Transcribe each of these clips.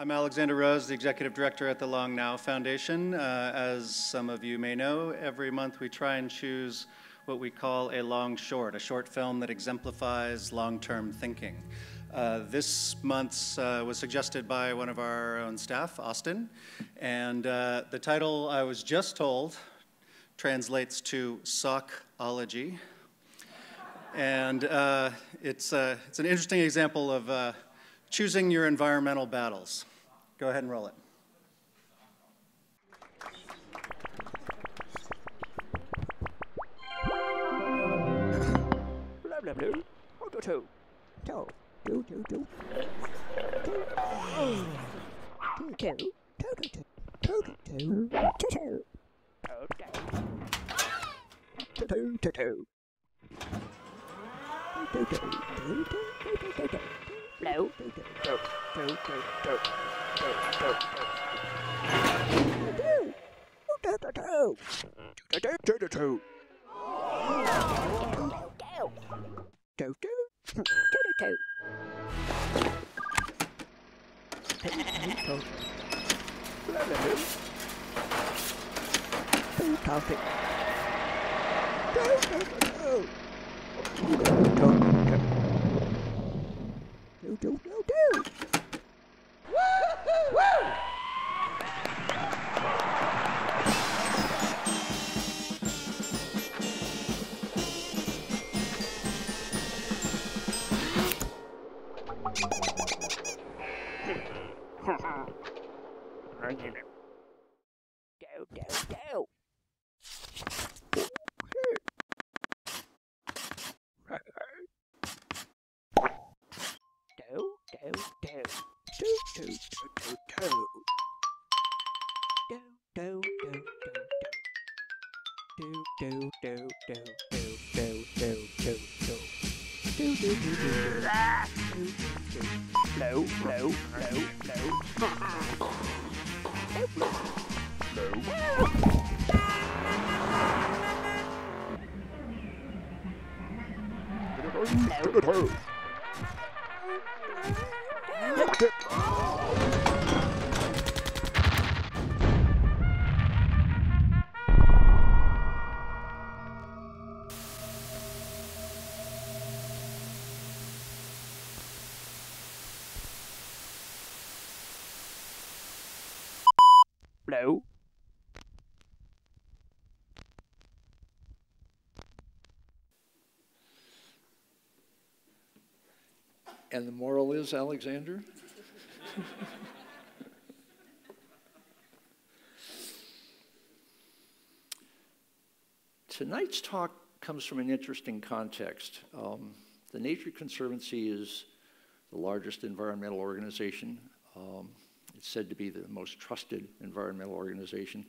I'm Alexander Rose, the Executive Director at the Long Now Foundation. As some of you may know, every month we try and choose what we call a long short, a short film that exemplifies long-term thinking. This month's was suggested by one of our own staff, Austin, and the title, I was just told, translates to Sockology, and it's an interesting example of choosing your environmental battles. Go ahead and roll it. Blow. Do. Woo hoo woo! Blow. And the moral is, Alexander? Tonight's talk comes from an interesting context. The Nature Conservancy is the largest environmental organization. It's said to be the most trusted environmental organization.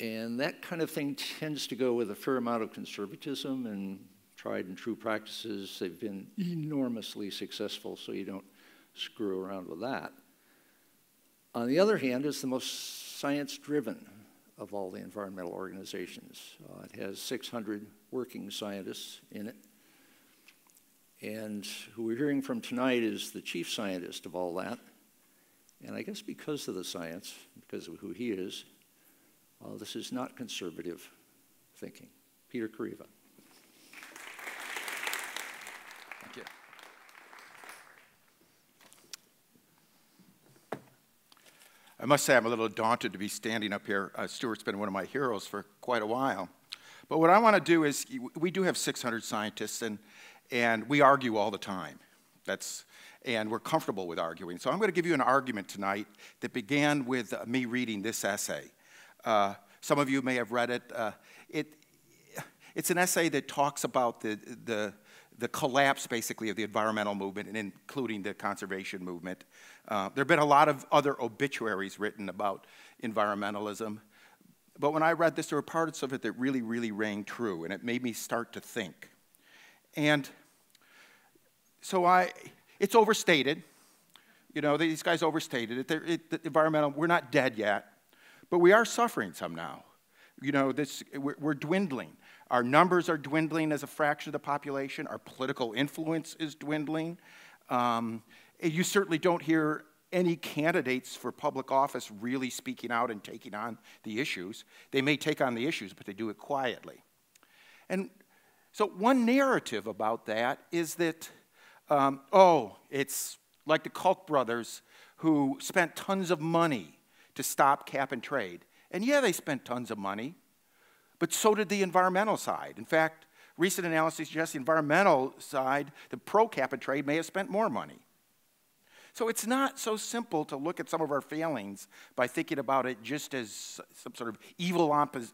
And that kind of thing tends to go with a fair amount of conservatism and tried and true practices. They've been enormously successful, so you don't screw around with that. On the other hand, it's the most science-driven of all the environmental organizations. It has 600 working scientists in it. And who we're hearing from tonight is the chief scientist of all that. And I guess because of the science, because of who he is, this is not conservative thinking. Peter Kareiva. Thank you. I must say I'm a little daunted to be standing up here. Stuart's been one of my heroes for quite a while. But what I want to do is, we do have 600 scientists, and we argue all the time. And we're comfortable with arguing. So I'm going to give you an argument tonight that began with me reading this essay. Some of you may have read it. It's an essay that talks about the collapse, basically, of the environmental movement, and including the conservation movement. There have been a lot of other obituaries written about environmentalism. But when I read this, there were parts of it that really, really rang true, and it made me start to think. And so it's overstated. You know, these guys overstated it. The environmental, we're not dead yet, but we are suffering some now. You know, we're dwindling. Our numbers are dwindling as a fraction of the population. Our political influence is dwindling. You certainly don't hear any candidates for public office really speaking out and taking on the issues. They may take on the issues, but they do it quietly. And so one narrative about that is that, oh, it's like the Koch brothers who spent tons of money to stop cap and trade. And yeah, they spent tons of money, but so did the environmental side. In fact, recent analysis suggests the environmental side, the pro-cap and trade, may have spent more money. So it's not so simple to look at some of our failings by thinking about it just as some sort of evil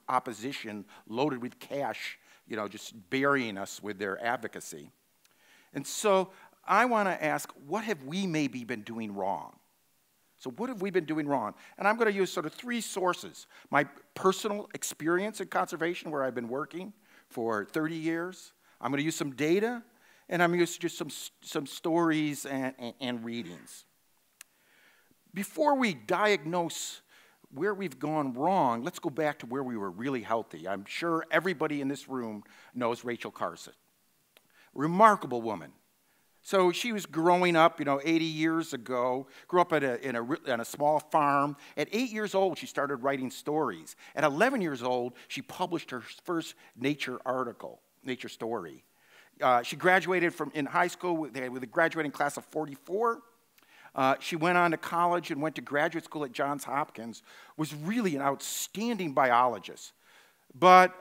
opposition loaded with cash, you know, just burying us with their advocacy. And so I want to ask, what have we maybe been doing wrong? So what have we been doing wrong? And I'm going to use sort of three sources. My personal experience in conservation, where I've been working for 30 years. I'm going to use some data, and I'm going to use just some stories and readings. Before we diagnose where we've gone wrong, let's go back to where we were really healthy. I'm sure everybody in this room knows Rachel Carson. Remarkable woman. So she was growing up, you know, 80 years ago, grew up on a small farm. At 8 years old, she started writing stories. At 11 years old, she published her first Nature article, Nature story. She graduated in high school with a graduating class of 44. She went on to college and went to graduate school at Johns Hopkins, was really an outstanding biologist. But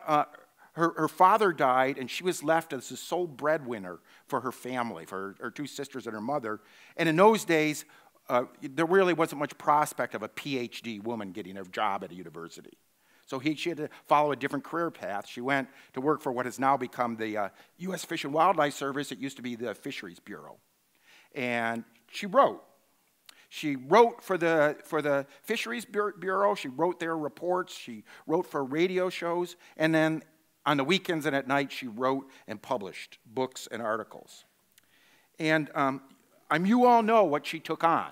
her father died, and she was left as the sole breadwinner for her family, for her two sisters and her mother. And in those days, there really wasn't much prospect of a PhD woman getting a job at a university. So she had to follow a different career path. She went to work for what has now become the U.S. Fish and Wildlife Service. It used to be the Fisheries Bureau. And she wrote. She wrote for the Fisheries Bureau. She wrote their reports. She wrote for radio shows. And then on the weekends and at night, she wrote and published books and articles. And you all know what she took on.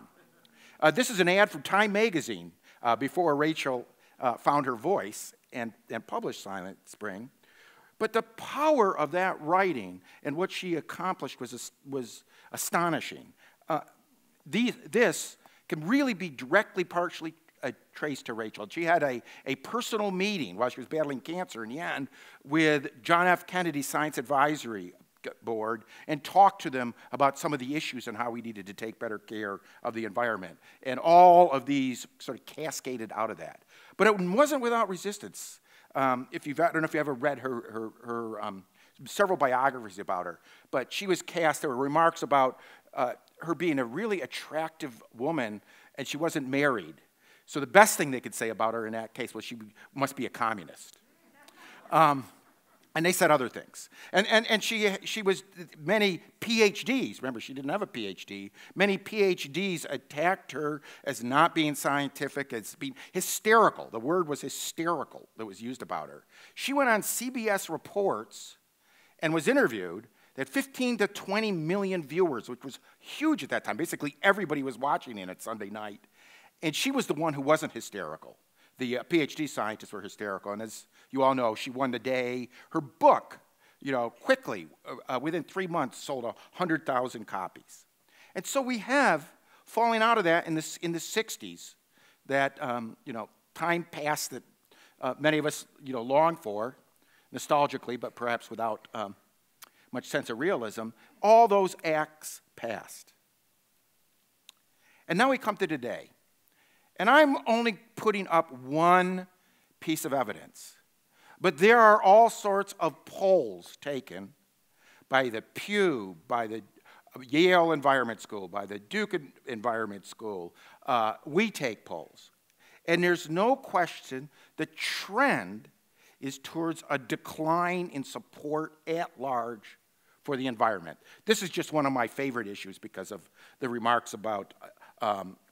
This is an ad from Time Magazine before Rachel found her voice and published Silent Spring. But the power of that writing and what she accomplished was astonishing. This can really be directly, partially traced to Rachel. She had a personal meeting while she was battling cancer in the end with John F. Kennedy's Science Advisory Board and talked to them about some of the issues and how we needed to take better care of the environment. And all of these sort of cascaded out of that. But it wasn't without resistance. I don't know if you ever read her several biographies about her, but she was cast. There were remarks about her being a really attractive woman, and she wasn't married. So the best thing they could say about her in that case was she must be a communist. And they said other things. And she was, many PhDs, remember she didn't have a PhD, many PhDs attacked her as not being scientific, as being hysterical. The word was hysterical that was used about her. She went on CBS Reports and was interviewed. They had 15 to 20 million viewers, which was huge at that time. Basically everybody was watching it at Sunday night. And she was the one who wasn't hysterical. The PhD scientists were hysterical. And as you all know, she won the day. Her book, you know, quickly, within 3 months, sold 100,000 copies. And so we have, falling out of that in the 60s, that, you know, time passed that many of us, you know, long for, nostalgically, but perhaps without much sense of realism. All those acts passed. And now we come to today. And I'm only putting up one piece of evidence. But there are all sorts of polls taken by the Pew, by the Yale Environment School, by the Duke Environment School. We take polls. And there's no question the trend is towards a decline in support at large for the environment. This is just one of my favorite issues because of the remarks about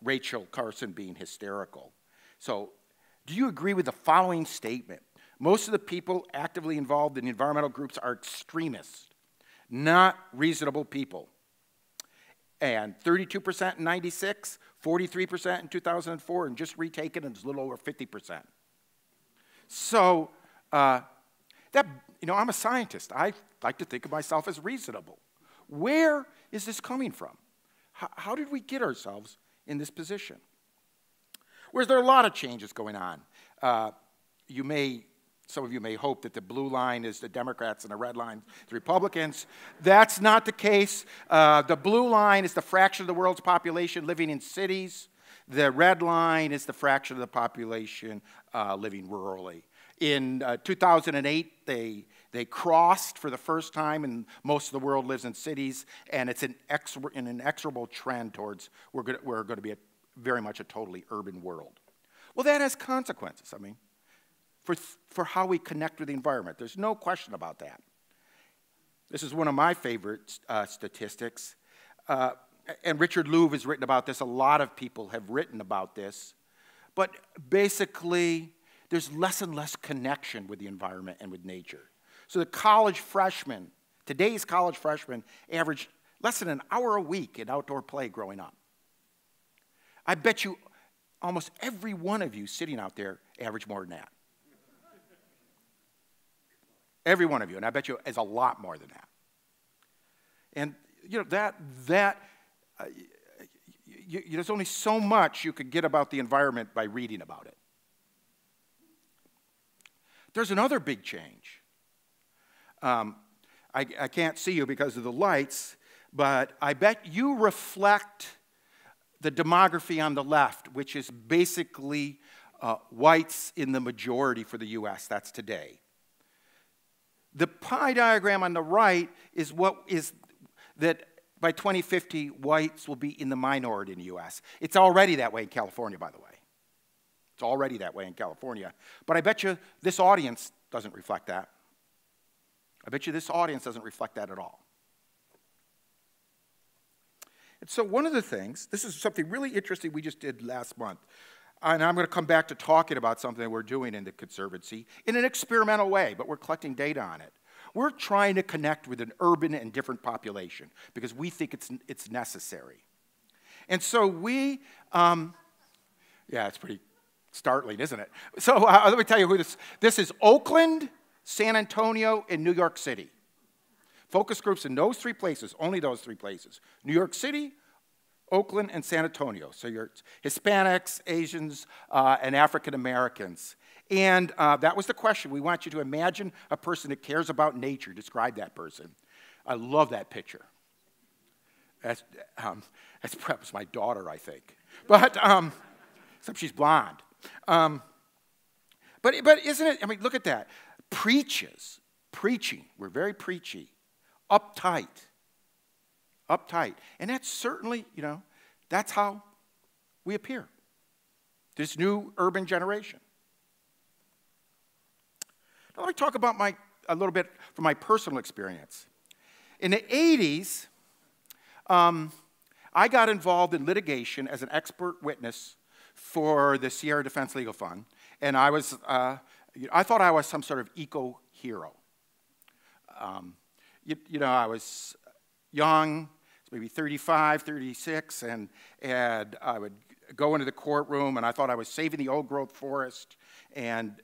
Rachel Carson being hysterical. So, do you agree with the following statement? Most of the people actively involved in environmental groups are extremists, not reasonable people. And 32% in 96, 43% in 2004, and just retaken, and it's a little over 50%. So, that, you know, I'm a scientist. I like to think of myself as reasonable. Where is this coming from? How did we get ourselves in this position. Whereas there are a lot of changes going on. Some of you may hope that the blue line is the Democrats and the red line is the Republicans. That's not the case. The blue line is the fraction of the world's population living in cities. The red line is the fraction of the population living rurally. In 2008, they crossed for the first time, and most of the world lives in cities, and it's an inexorable trend towards we're going to be very much a totally urban world. Well, that has consequences, I mean, for how we connect with the environment. There's no question about that. This is one of my favorite statistics, and Richard Louvre has written about this. A lot of people have written about this, but basically, there's less and less connection with the environment and with nature. So the college freshmen, today's college freshmen, average less than an hour a week in outdoor play growing up. I bet you almost every one of you sitting out there average more than that. Every one of you, and I bet you is a lot more than that. And you know, there's only so much you could get about the environment by reading about it. There's another big change. I can't see you because of the lights, but I bet you reflect the demography on the left, which is basically whites in the majority for the U.S. That's today. The pie diagram on the right is what is that by 2050, whites will be in the minority in the U.S. It's already that way in California, by the way. It's already that way in California. But I bet you this audience doesn't reflect that. I bet you this audience doesn't reflect that at all. And so one of the things, this is something really interesting we just did last month, and I'm going to come back to talking about something that we're doing in the Conservancy in an experimental way, but we're collecting data on it. We're trying to connect with an urban and different population because we think it's necessary. And so we, yeah, it's pretty startling, isn't it? So let me tell you who this is. Oakland, San Antonio, and New York City. Focus groups in those three places, only those three places. New York City, Oakland, and San Antonio. So you're Hispanics, Asians, and African Americans. And that was the question. We want you to imagine a person that cares about nature. Describe that person. I love that picture. That's perhaps my daughter, I think. But except she's blonde. But isn't it, I mean, look at that. Preaching, we're very preachy, uptight. And that's certainly, you know, that's how we appear, this new urban generation. Now let me talk about a little bit from my personal experience. In the 80s, I got involved in litigation as an expert witness for the Sierra Defense Legal Fund, and I thought I was some sort of eco-hero. I was young, maybe 35, 36, and I would go into the courtroom, and I thought I was saving the old-growth forest, and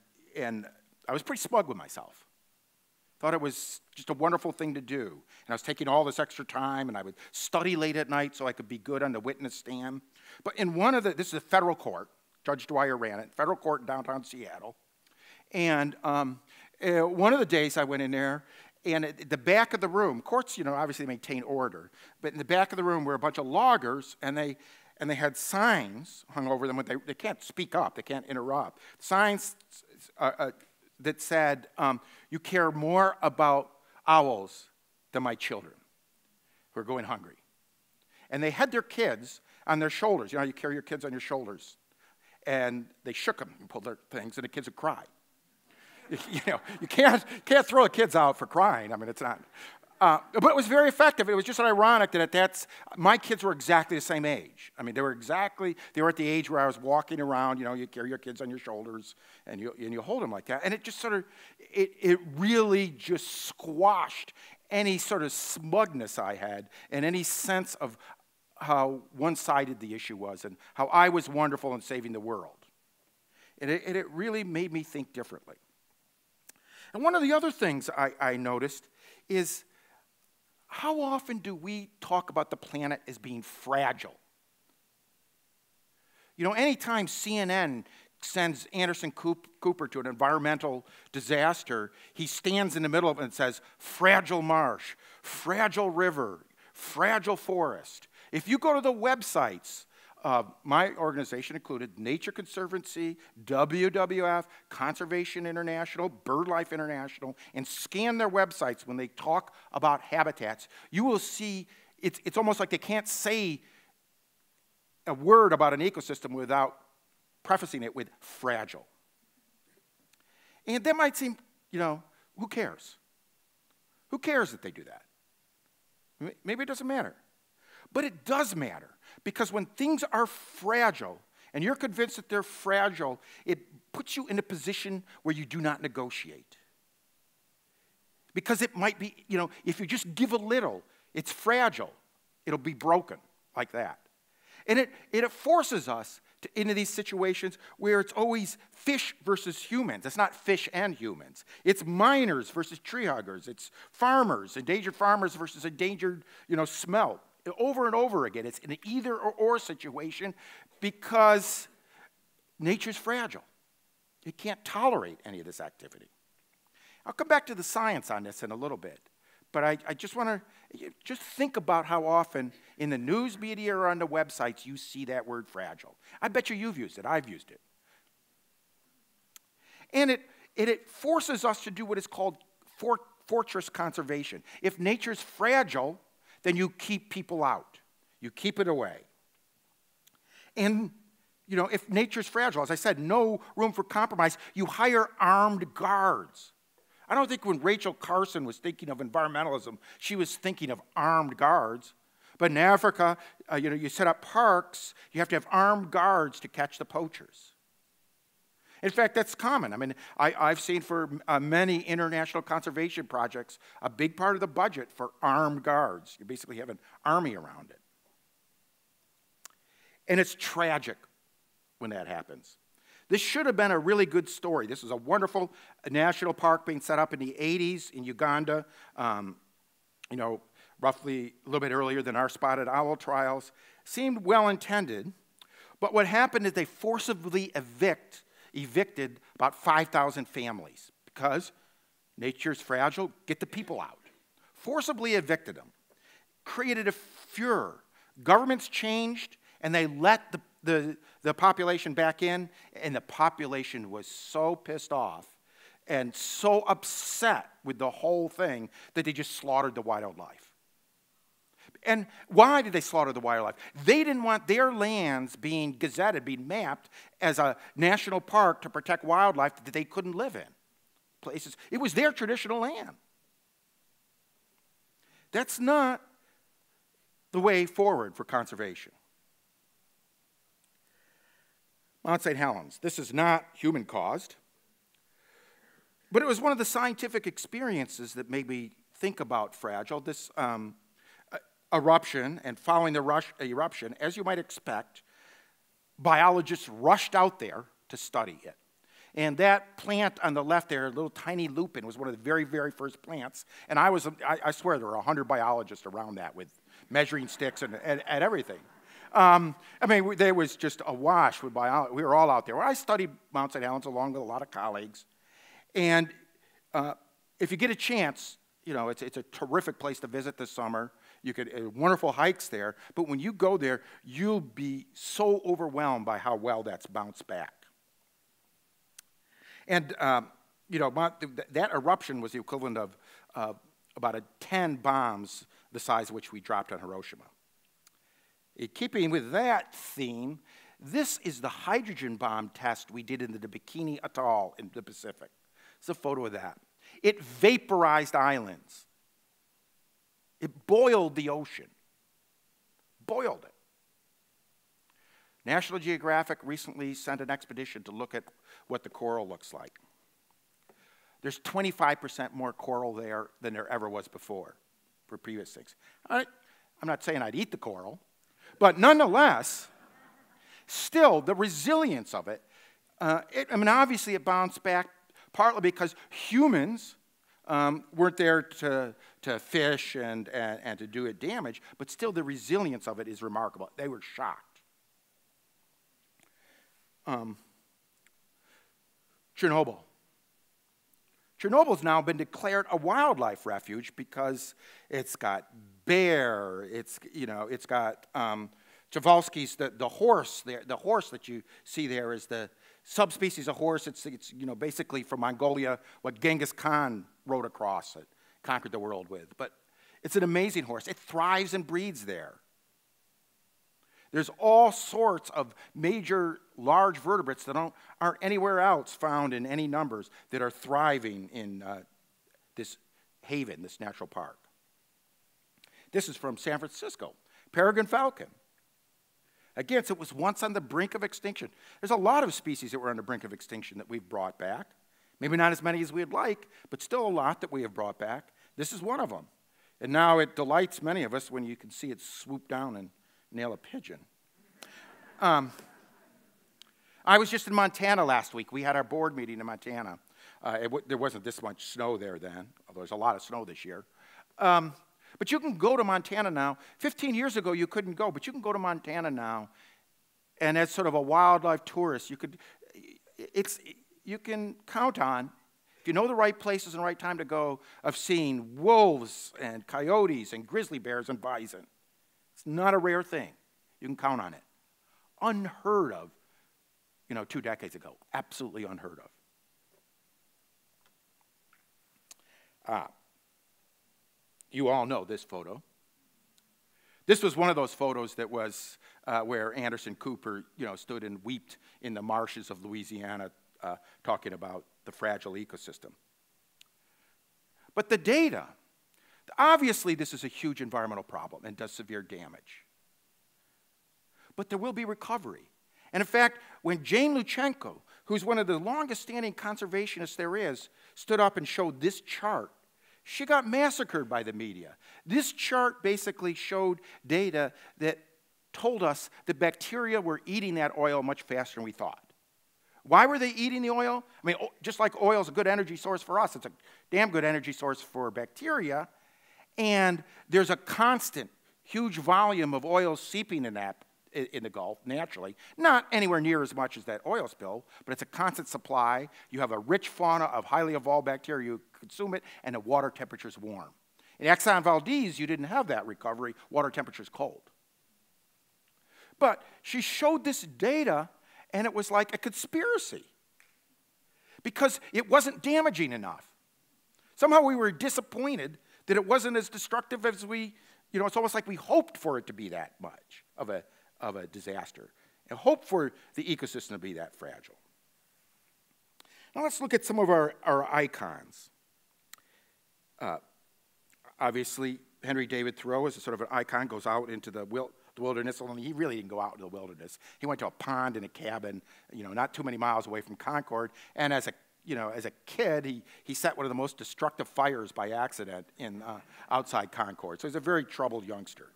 I was pretty smug with myself. Thought it was just a wonderful thing to do, and I was taking all this extra time, and I would study late at night so I could be good on the witness stand. But in one of the, this is a federal court, Judge Dwyer ran it, federal court in downtown Seattle. And one of the days I went in there, and at the back of the room, courts, you know, obviously maintain order, but in the back of the room were a bunch of loggers, and they had signs hung over them. They can't speak up, they can't interrupt. Signs that said, "You care more about owls than my children who are going hungry." And they had their kids on their shoulders. You know, you carry your kids on your shoulders, and they shook them and pulled their things, and the kids would cry. You know, you can't throw the kids out for crying. I mean, it's not. But it was very effective. It was just ironic that my kids were exactly the same age. I mean, they were at the age where I was walking around. You know, you carry your kids on your shoulders, and you hold them like that. And it just sort of, it really just squashed any sort of smugness I had and any sense of how one-sided the issue was and how I was wonderful in saving the world. And it really made me think differently. And one of the other things I noticed is how often do we talk about the planet as being fragile? You know, anytime CNN sends Anderson Cooper to an environmental disaster, he stands in the middle of it and says, fragile marsh, fragile river, fragile forest. If you go to the websites, my organization included Nature Conservancy, WWF, Conservation International, BirdLife International, and scan their websites when they talk about habitats. You will see it's almost like they can't say a word about an ecosystem without prefacing it with fragile. And that might seem, you know, who cares? Who cares that they do that? Maybe it doesn't matter. But it does matter, because when things are fragile, and you're convinced that they're fragile, it puts you in a position where you do not negotiate. Because it might be, you know, if you just give a little, it's fragile. It'll be broken like that. And it forces us into these situations where it's always fish versus humans. It's not fish and humans. It's miners versus tree huggers. It's farmers, endangered farmers versus endangered, you know, smelt. Over and over again, it's an either or situation, because nature's fragile. It can't tolerate any of this activity. I'll come back to the science on this in a little bit, but I just want to just think about how often in the news media or on the websites you see that word fragile. I bet you you've used it. I've used it. And it forces us to do what is called fortress conservation. If nature's fragile, then you keep people out. You keep it away. And, you know, if nature's fragile, as I said, no room for compromise, you hire armed guards. I don't think when Rachel Carson was thinking of environmentalism, she was thinking of armed guards. But in Africa, you know, you set up parks, you have to have armed guards to catch the poachers. In fact, that's common. I mean, I've seen for many international conservation projects, a big part of the budget for armed guards. You basically have an army around it. And it's tragic when that happens. This should have been a really good story. This was a wonderful national park being set up in the 80s in Uganda, you know, roughly a little bit earlier than our spotted owl trials. Seemed well-intended, but what happened is they forcibly evicted about 5,000 families because nature's fragile, get the people out. Forcibly evicted them. Created a furor. Governments changed and they let the population back in, and the population was so pissed off and so upset with the whole thing that they just slaughtered the wildlife. And why did they slaughter the wildlife? They didn't want their lands being gazetted, being mapped as a national park to protect wildlife that they couldn't live in. Places. It was their traditional land. That's not the way forward for conservation. Mount St. Helens. This is not human-caused. But it was one of the scientific experiences that made me think about fragile. This... eruption, and following the eruption, as you might expect, biologists rushed out there to study it. And that plant on the left there, a little tiny lupin, was one of the very, very first plants. And I swear there were 100 biologists around that with measuring sticks and everything. I mean, there was just a wash with biology. We were all out there. Well, I studied Mount St. Helens along with a lot of colleagues. And if you get a chance, you know, it's a terrific place to visit this summer. You could wonderful hikes there, but when you go there, you'll be so overwhelmed by how well that's bounced back. And you know, that eruption was the equivalent of about 10 bombs the size of which we dropped on Hiroshima. In keeping with that theme, this is the hydrogen bomb test we did in the Bikini Atoll in the Pacific. It's a photo of that. It vaporized islands. It boiled the ocean. Boiled it. National Geographic recently sent an expedition to look at what the coral looks like. There's 25% more coral there than there ever was before for previous things. I'm not saying I'd eat the coral, but nonetheless, still the resilience of it, I mean, obviously it bounced back partly because humans weren't there to fish and to do it damage, but still the resilience of it is remarkable. They were shocked. Chernobyl. Chernobyl's now been declared a wildlife refuge because it's got bear, it's got Javalsky's, the horse there. The horse that you see there is the subspecies of horse. It's basically from Mongolia, what Genghis Khan rode across it, conquered the world with. But it's an amazing horse. It thrives and breeds there. There's all sorts of major, large vertebrates that aren't anywhere else found in any numbers that are thriving in this haven, this natural park. This is from San Francisco, peregrine falcon. Again, it was once on the brink of extinction. There's a lot of species that were on the brink of extinction that we've brought back. Maybe not as many as we'd like, but still a lot that we have brought back. This is one of them. And now it delights many of us when you can see it swoop down and nail a pigeon. I was just in Montana last week. We had our board meeting in Montana. There wasn't this much snow there then, although there's a lot of snow this year. But you can go to Montana now. 15 years ago, you couldn't go, but you can go to Montana now. And as sort of a wildlife tourist, you can count on, if you know the right places and the right time to go, of seeing wolves and coyotes and grizzly bears and bison. It's not a rare thing. You can count on it. Unheard of, 2 decades ago. Absolutely unheard of. You all know this photo. This was one of those photos that was where Anderson Cooper, stood and wept in the marshes of Louisiana talking about the fragile ecosystem. But the data, obviously this is a huge environmental problem and does severe damage. But there will be recovery. And in fact, when Jane Luchenko, who's one of the longest standing conservationists there is, stood up and showed this chart, she got massacred by the media. This chart basically showed data that told us that bacteria were eating that oil much faster than we thought. Why were they eating the oil? I mean, just like oil is a good energy source for us, it's a damn good energy source for bacteria, and there's a constant huge volume of oil seeping in the Gulf, naturally. Not anywhere near as much as that oil spill, but it's a constant supply. You have a rich fauna of highly evolved bacteria. You consume it, and the water temperature is warm. In Exxon Valdez, you didn't have that recovery. Water temperature is cold. But she showed this data, and it was like a conspiracy because it wasn't damaging enough. Somehow we were disappointed that it wasn't as destructive as we, it's almost like we hoped for it to be that much of a disaster, and hope for the ecosystem to be that fragile. Now let's look at some of our icons. Obviously, Henry David Thoreau is a sort of an icon, goes out into the wilderness, although he really didn't go out into the wilderness. He went to a pond in a cabin, not too many miles away from Concord, and as a kid, he set one of the most destructive fires by accident outside Concord. So he's a very troubled youngster.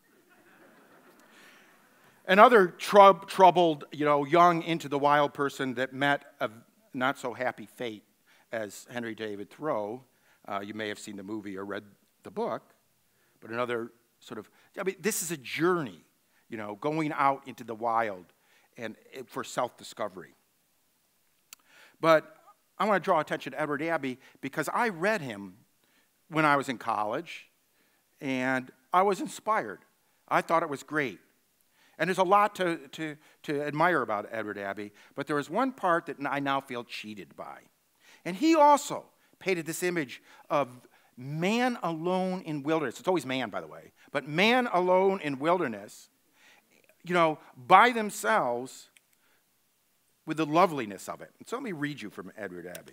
Another troubled, young, into the wild person that met a not so happy fate as Henry David Thoreau. You may have seen the movie or read the book, but another sort of, this is a journey, going out into the wild and for self-discovery. But I want to draw attention to Edward Abbey because I read him when I was in college, and I was inspired. I thought it was great. And there's a lot to admire about Edward Abbey, but there is one part that I now feel cheated by. And he also painted this image of man alone in wilderness. It's always man, by the way, but man alone in wilderness, by themselves, with the loveliness of it. So let me read you from Edward Abbey.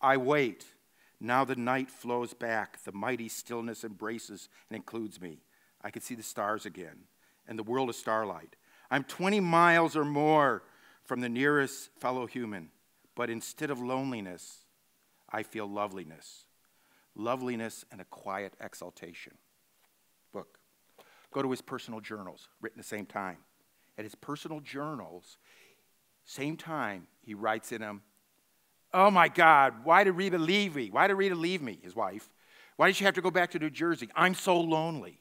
I wait. Now the night flows back. The mighty stillness embraces and includes me. I can see the stars again, and the world is starlight. I'm 20 miles or more from the nearest fellow human, but instead of loneliness, I feel loveliness. Loveliness and a quiet exaltation. Book. Go to his personal journals, written the same time. At his personal journals, same time, he writes in them, oh my God, why did Rita leave me? Why did Rita leave me, his wife? Why did she have to go back to New Jersey? I'm so lonely.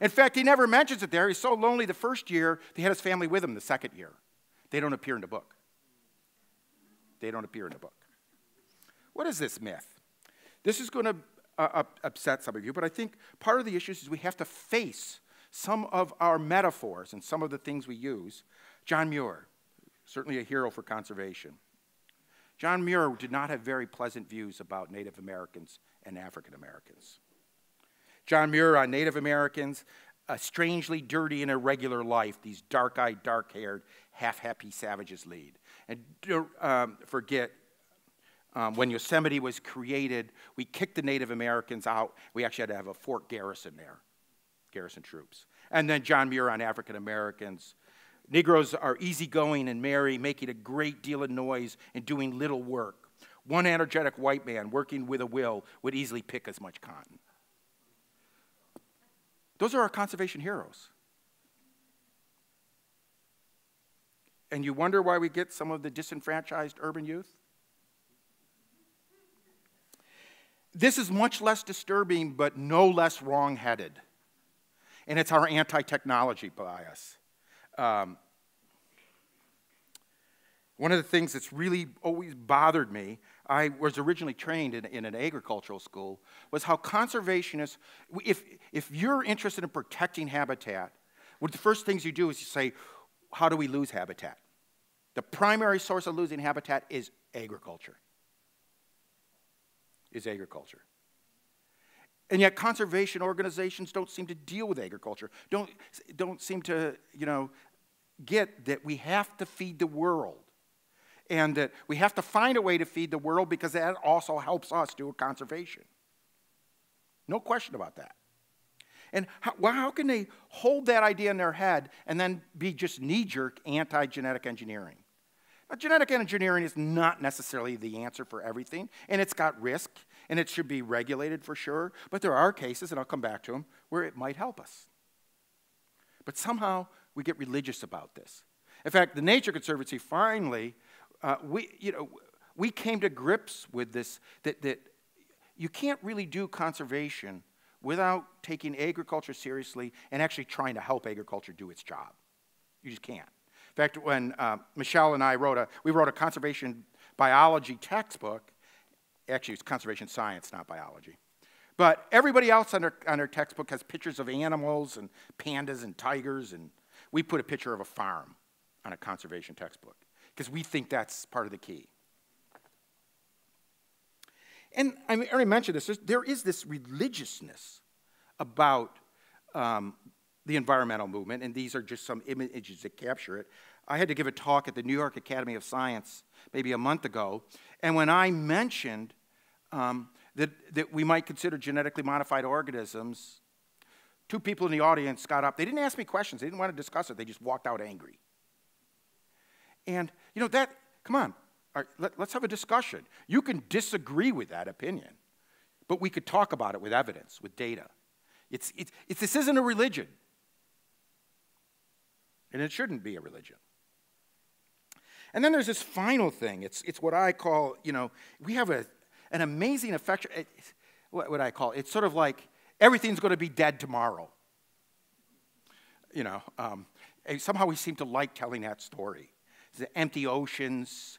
In fact, he never mentions it there. He's so lonely the first year, they had his family with him the second year. They don't appear in the book. They don't appear in the book. What is this myth? This is going to upset some of you, but I think part of the issue is we have to face some of our metaphors and some of the things we use. John Muir, certainly a hero for conservation. John Muir did not have very pleasant views about Native Americans and African Americans. John Muir on Native Americans, a strangely dirty and irregular life these dark-eyed, dark-haired, half-happy savages lead. And don't forget, when Yosemite was created, we kicked the Native Americans out. We actually had to have a fort garrison there, garrison troops. And then John Muir on African Americans. Negroes are easygoing and merry, making a great deal of noise and doing little work. One energetic white man working with a will would easily pick as much cotton. Those are our conservation heroes. And you wonder why we get some of the disenfranchised urban youth? This is much less disturbing, but no less wrong-headed. And it's our anti-technology bias. One of the things that's really always bothered me, I was originally trained in an agricultural school, was how conservationists, if you're interested in protecting habitat, one of the first things you do is you say, how do we lose habitat? The primary source of losing habitat is agriculture. Is agriculture. And yet conservation organizations don't seem to deal with agriculture, don't seem to, you know, get that we have to feed the world and that we have to find a way to feed the world because that also helps us do conservation. No question about that. And how can they hold that idea in their head and then be just knee-jerk anti-genetic engineering? Now, genetic engineering is not necessarily the answer for everything, and it's got risk, and it should be regulated for sure, but there are cases, and I'll come back to them, where it might help us. But somehow, we get religious about this. In fact, the Nature Conservancy finally, we came to grips with this, that you can't really do conservation without taking agriculture seriously and actually trying to help agriculture do its job. You just can't. In fact, when Michelle and I wrote a conservation biology textbook, actually it's conservation science, not biology. But everybody else on their textbook has pictures of animals and pandas and tigers, and we put a picture of a farm on a conservation textbook because we think that's part of the key. And I already mentioned this. There is this religiousness about the environmental movement, and these are just some images that capture it. I had to give a talk at the New York Academy of Science maybe a month ago, and when I mentioned that we might consider genetically modified organisms, two people in the audience got up. They didn't ask me questions. They didn't want to discuss it. They just walked out angry. And, you know, that, come on, all right, let's have a discussion. You can disagree with that opinion, but we could talk about it with evidence, with data. This isn't a religion, and it shouldn't be a religion. And then there's this final thing. It's what I call, you know, we have an amazing affection. It's sort of like, everything's going to be dead tomorrow. You know, somehow we seem to like telling that story. The empty oceans,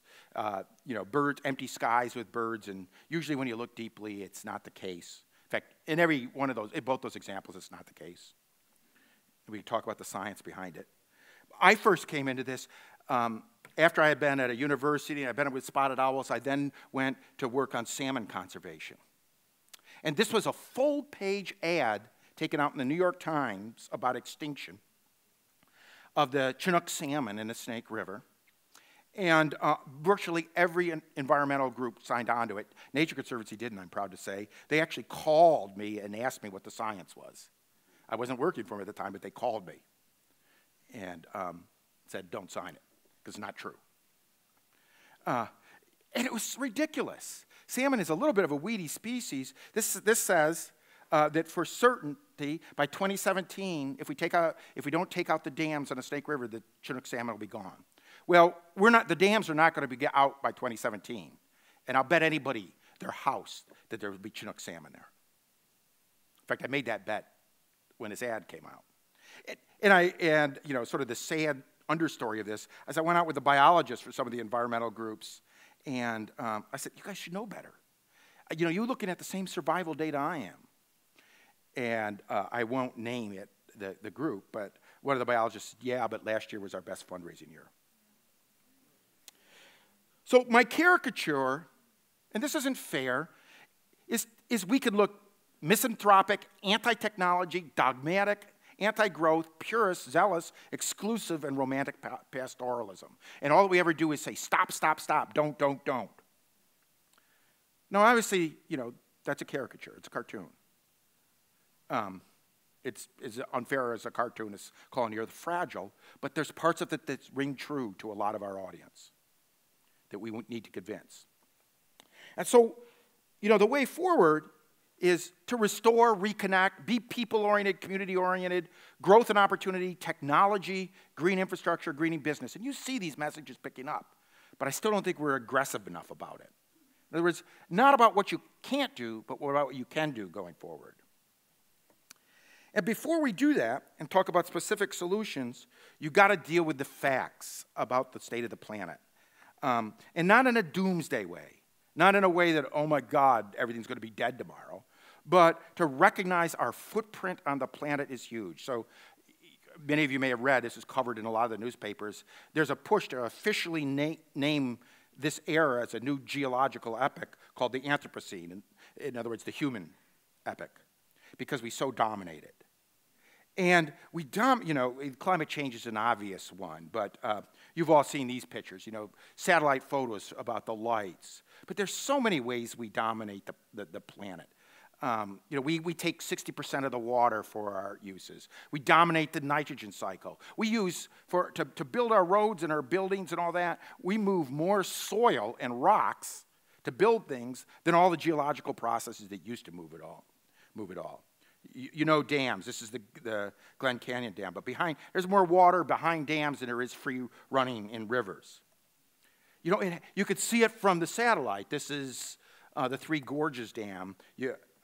you know, birds, empty skies with birds, and usually when you look deeply, it's not the case. In fact, in every one of those, in both those examples, it's not the case. We can talk about the science behind it. I first came into this after I had been at a university, and I'd been with spotted owls. I then went to work on salmon conservation. And this was a full-page ad taken out in the New York Times about extinction of the Chinook salmon in the Snake River. And virtually every environmental group signed onto it. Nature Conservancy didn't, I'm proud to say. They actually called me and asked me what the science was. I wasn't working for them at the time, but they called me and said, don't sign it, because it's not true. And it was ridiculous. Salmon is a little bit of a weedy species. This says that for certainty, by 2017, if we don't take out the dams on the Snake River, the Chinook salmon will be gone. Well, the dams are not going to be out by 2017. And I'll bet anybody, their house, that there will be Chinook salmon there. In fact, I made that bet when his ad came out. And you know, sort of the sad understory of this, as I went out with the biologists for some of the environmental groups, and I said, you guys should know better. You know, you're looking at the same survival data I am. And I won't name it, the group, but one of the biologists said, yeah, but last year was our best fundraising year. So my caricature, and this isn't fair, is we can look misanthropic, anti-technology, dogmatic, anti-growth, purist, zealous, exclusive, and romantic pastoralism. And all that we ever do is say, stop, stop, stop, don't, don't. Now, obviously, you know, that's a caricature. It's a cartoon. It's as unfair as a cartoonist calling the earth fragile, but there's parts of it that ring true to a lot of our audience that we need to convince. And so, you know, the way forward is to restore, reconnect, be people-oriented, community-oriented, growth and opportunity, technology, green infrastructure, greening business. And you see these messages picking up, but I still don't think we're aggressive enough about it. In other words, not about what you can't do, but about what you can do going forward. And before we do that and talk about specific solutions, you've got to deal with the facts about the state of the planet. And not in a doomsday way, not in a way that, oh my God, everything's going to be dead tomorrow, but to recognize our footprint on the planet is huge. So many of you may have read, this is covered in a lot of the newspapers, there's a push to officially name this era as a new geological epoch called the Anthropocene, in other words, the human epoch, because we so dominate it. And we, you know, climate change is an obvious one, but you've all seen these pictures, you know, satellite photos about the lights. But there's so many ways we dominate the planet. You know, we take 60% of the water for our uses. We dominate the nitrogen cycle. We use, to build our roads and our buildings and all that, we move more soil and rocks to build things than all the geological processes that used to move it all. You know dams. This is the Glen Canyon Dam, but behind, there's more water behind dams than there is free running in rivers. You know, you could see it from the satellite. This is the Three Gorges Dam.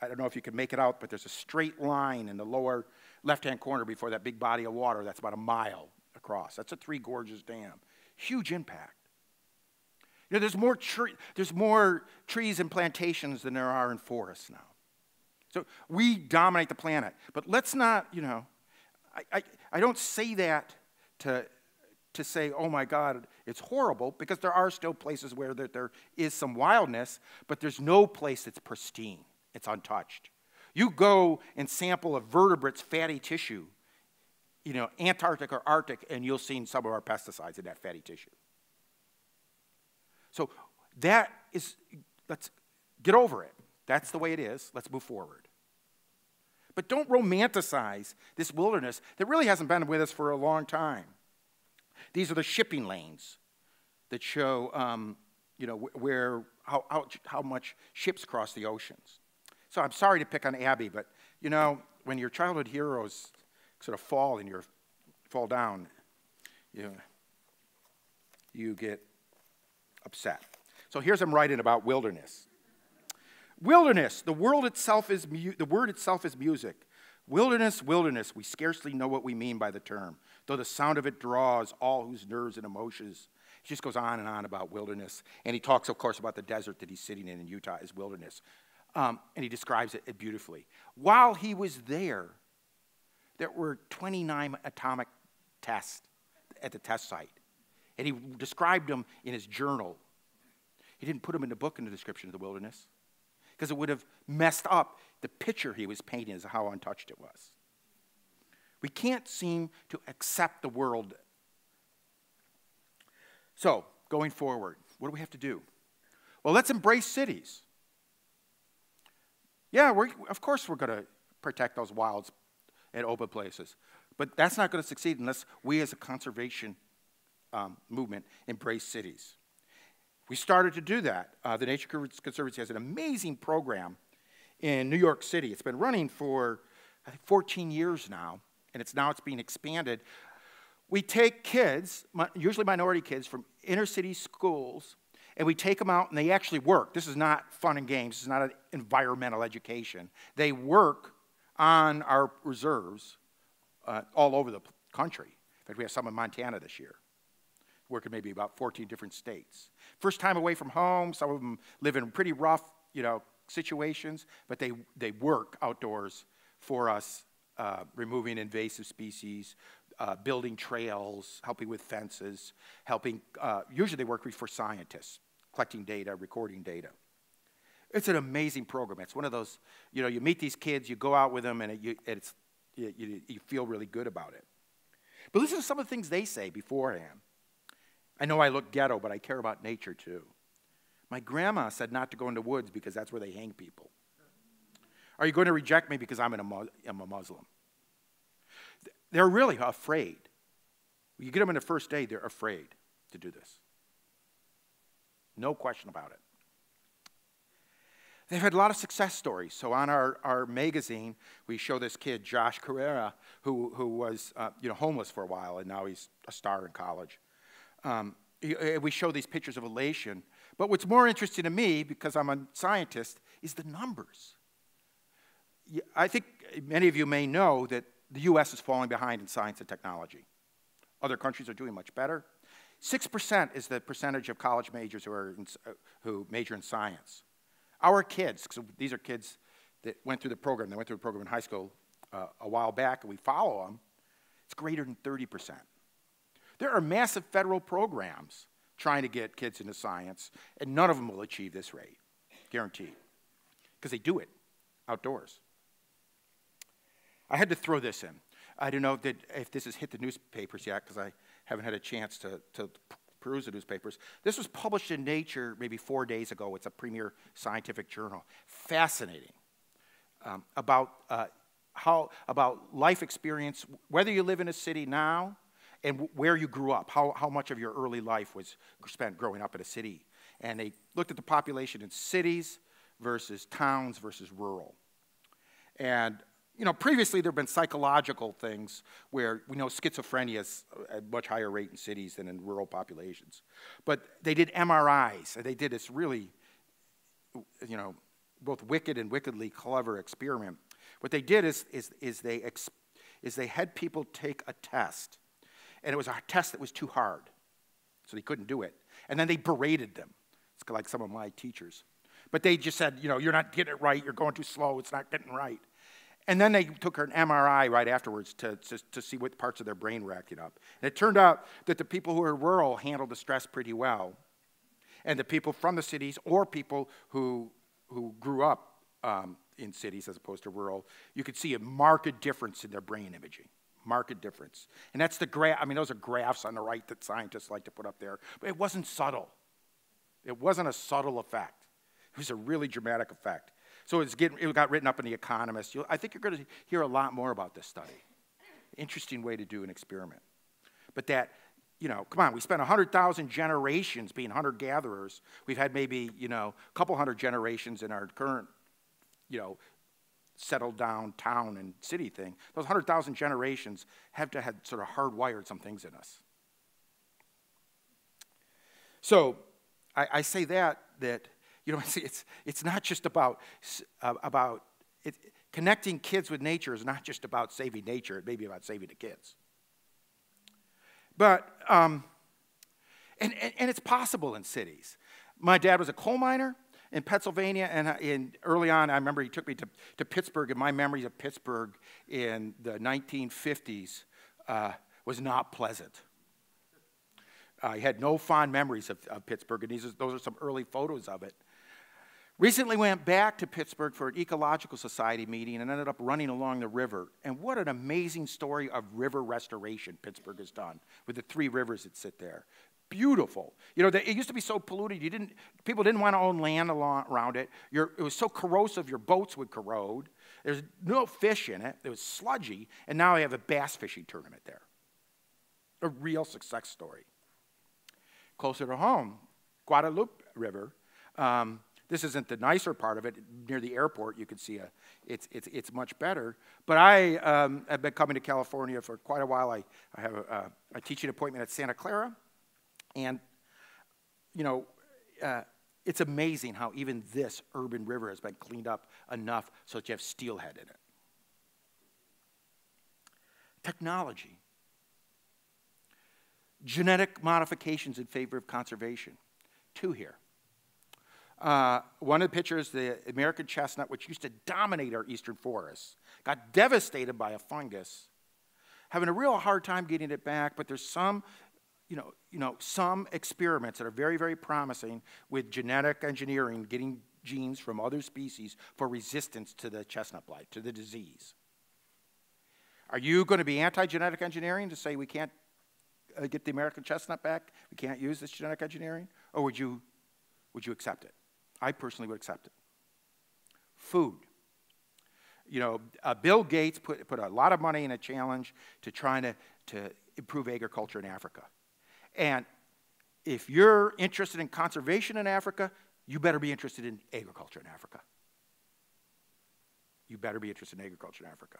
I don't know if you can make it out, but there's a straight line in the lower left-hand corner before that big body of water that's about a mile across. That's a Three Gorges Dam. Huge impact. You know, there's more trees and plantations than there are in forests now. So we dominate the planet. But let's not, you know, I don't say that to say, oh my God, it's horrible, because there are still places where there is some wildness, but there's no place that's pristine. It's untouched. You go and sample a vertebrate's fatty tissue, you know, Antarctic or Arctic, and you'll see some of our pesticides in that fatty tissue. So that is, let's get over it. That's the way it is. Let's move forward. But don't romanticize this wilderness that really hasn't been with us for a long time. These are the shipping lanes that show, you know, how much ships cross the oceans. So I'm sorry to pick on Abby, but you know, when your childhood heroes sort of fall and you fall down, you get upset. So here's him writing about wilderness. Wilderness, the word itself is music. Wilderness, wilderness, we scarcely know what we mean by the term, though the sound of it draws all whose nerves and emotions. He just goes on and on about wilderness. And he talks, of course, about the desert that he's sitting in Utah as wilderness. And he describes it beautifully. While he was there, there were 29 atomic tests at the test site. And he described them in his journal. He didn't put them in the book in the description of the wilderness, because it would have messed up the picture he was painting as to how untouched it was. We can't seem to accept the world. So, going forward, what do we have to do? Well, let's embrace cities. Yeah, of course we're going to protect those wilds and open places, but that's not going to succeed unless we as a conservation movement embrace cities. We started to do that. The Nature Conservancy has an amazing program in New York City. It's been running for, I think, 14 years now, and now it's being expanded. We take kids, usually minority kids, from inner city schools, and we take them out and they actually work. This is not fun and games. This is not an environmental education. They work on our reserves all over the country. In fact, we have some in Montana this year. Work in maybe about 14 different states. First time away from home, some of them live in pretty rough, you know, situations, but they work outdoors for us, removing invasive species, building trails, helping with fences, helping, usually they work for scientists, collecting data, recording data. It's an amazing program. It's one of those, you know, you meet these kids, you go out with them, and you feel really good about it. But listen to some of the things they say beforehand. I know I look ghetto, but I care about nature too. My grandma said not to go into woods because that's where they hang people. Are you going to reject me because I'm a Muslim? They're really afraid. You get them in the first day, they're afraid to do this. No question about it. They've had a lot of success stories. So on our magazine, we show this kid, Josh Carrera, who was you know, homeless for a while, and now he's a star in college. We show these pictures of elation, but what's more interesting to me, because I'm a scientist, is the numbers. I think many of you may know that the U.S. is falling behind in science and technology. Other countries are doing much better. 6% is the percentage of college majors who major in science. Our kids, so these are kids that went through the program, they went through the program in high school a while back, and we follow them, it's greater than 30%. There are massive federal programs trying to get kids into science, and none of them will achieve this rate, guaranteed, because they do it outdoors. I had to throw this in. I don't know if this has hit the newspapers yet, because I haven't had a chance to peruse the newspapers. This was published in Nature maybe 4 days ago. It's a premier scientific journal. Fascinating. About life experience, whether you live in a city now, and where you grew up, how much of your early life was spent growing up in a city. And they looked at the population in cities versus towns versus rural. And, you know, previously there have been psychological things where we know schizophrenia is at a much higher rate in cities than in rural populations. But they did MRIs, and they did this really, you know, both wicked and wickedly clever experiment. What they did is they had people take a test. And it was a test that was too hard, so they couldn't do it. And then they berated them. It's like some of my teachers. But they just said, you know, you're not getting it right, you're going too slow, it's not getting right. And then they took her an MRI right afterwards to see what parts of their brain were acting up. And it turned out that the people who were rural handled the stress pretty well. And the people from the cities, or people who grew up in cities as opposed to rural, you could see a marked difference in their brain imaging. Marked difference. And that's the graph. I mean, those are graphs on the right that scientists like to put up there. But it wasn't subtle. It wasn't a subtle effect. It was a really dramatic effect. So it got written up in The Economist. I think you're going to hear a lot more about this study. Interesting way to do an experiment. But that, you know, come on, we spent 100,000 generations being hunter-gatherers. We've had maybe, you know, a couple hundred generations in our current, you know, settled down town and city thing. Those 100,000 generations have to have sort of hardwired some things in us. So I say that you know, it's not just about connecting kids with nature is not just about saving nature. It may be about saving the kids. But and it's possible in cities. My dad was a coal miner in Pennsylvania, and early on, I remember he took me to Pittsburgh, and my memories of Pittsburgh in the 1950s was not pleasant. I had no fond memories of Pittsburgh, and those are some early photos of it. Recently went back to Pittsburgh for an ecological society meeting and ended up running along the river, and what an amazing story of river restoration Pittsburgh has done with the three rivers that sit there. Beautiful. You know, it used to be so polluted. People didn't want to own land around it. It was so corrosive, your boats would corrode. There's no fish in it. It was sludgy. And now they have a bass fishing tournament there. A real success story. Closer to home, Guadalupe River. This isn't the nicer part of it. Near the airport, you can see it's much better. But I have been coming to California for quite a while. I have a teaching appointment at Santa Clara. And, you know, it's amazing how even this urban river has been cleaned up enough so that you have steelhead in it. technology, genetic modifications in favor of conservation. Two here. One of the pictures, the American chestnut, which used to dominate our eastern forests, got devastated by a fungus, having a real hard time getting it back, but there's some, some experiments that are very, very promising with genetic engineering, getting genes from other species for resistance to the chestnut blight, to the disease. Are you going to be anti-genetic engineering to say we can't get the American chestnut back, we can't use this genetic engineering? Or would you accept it? I personally would accept it. Food. You know, Bill Gates put a lot of money in a challenge to trying to improve agriculture in Africa. And if you're interested in conservation in Africa, you better be interested in agriculture in Africa. You better be interested in agriculture in Africa.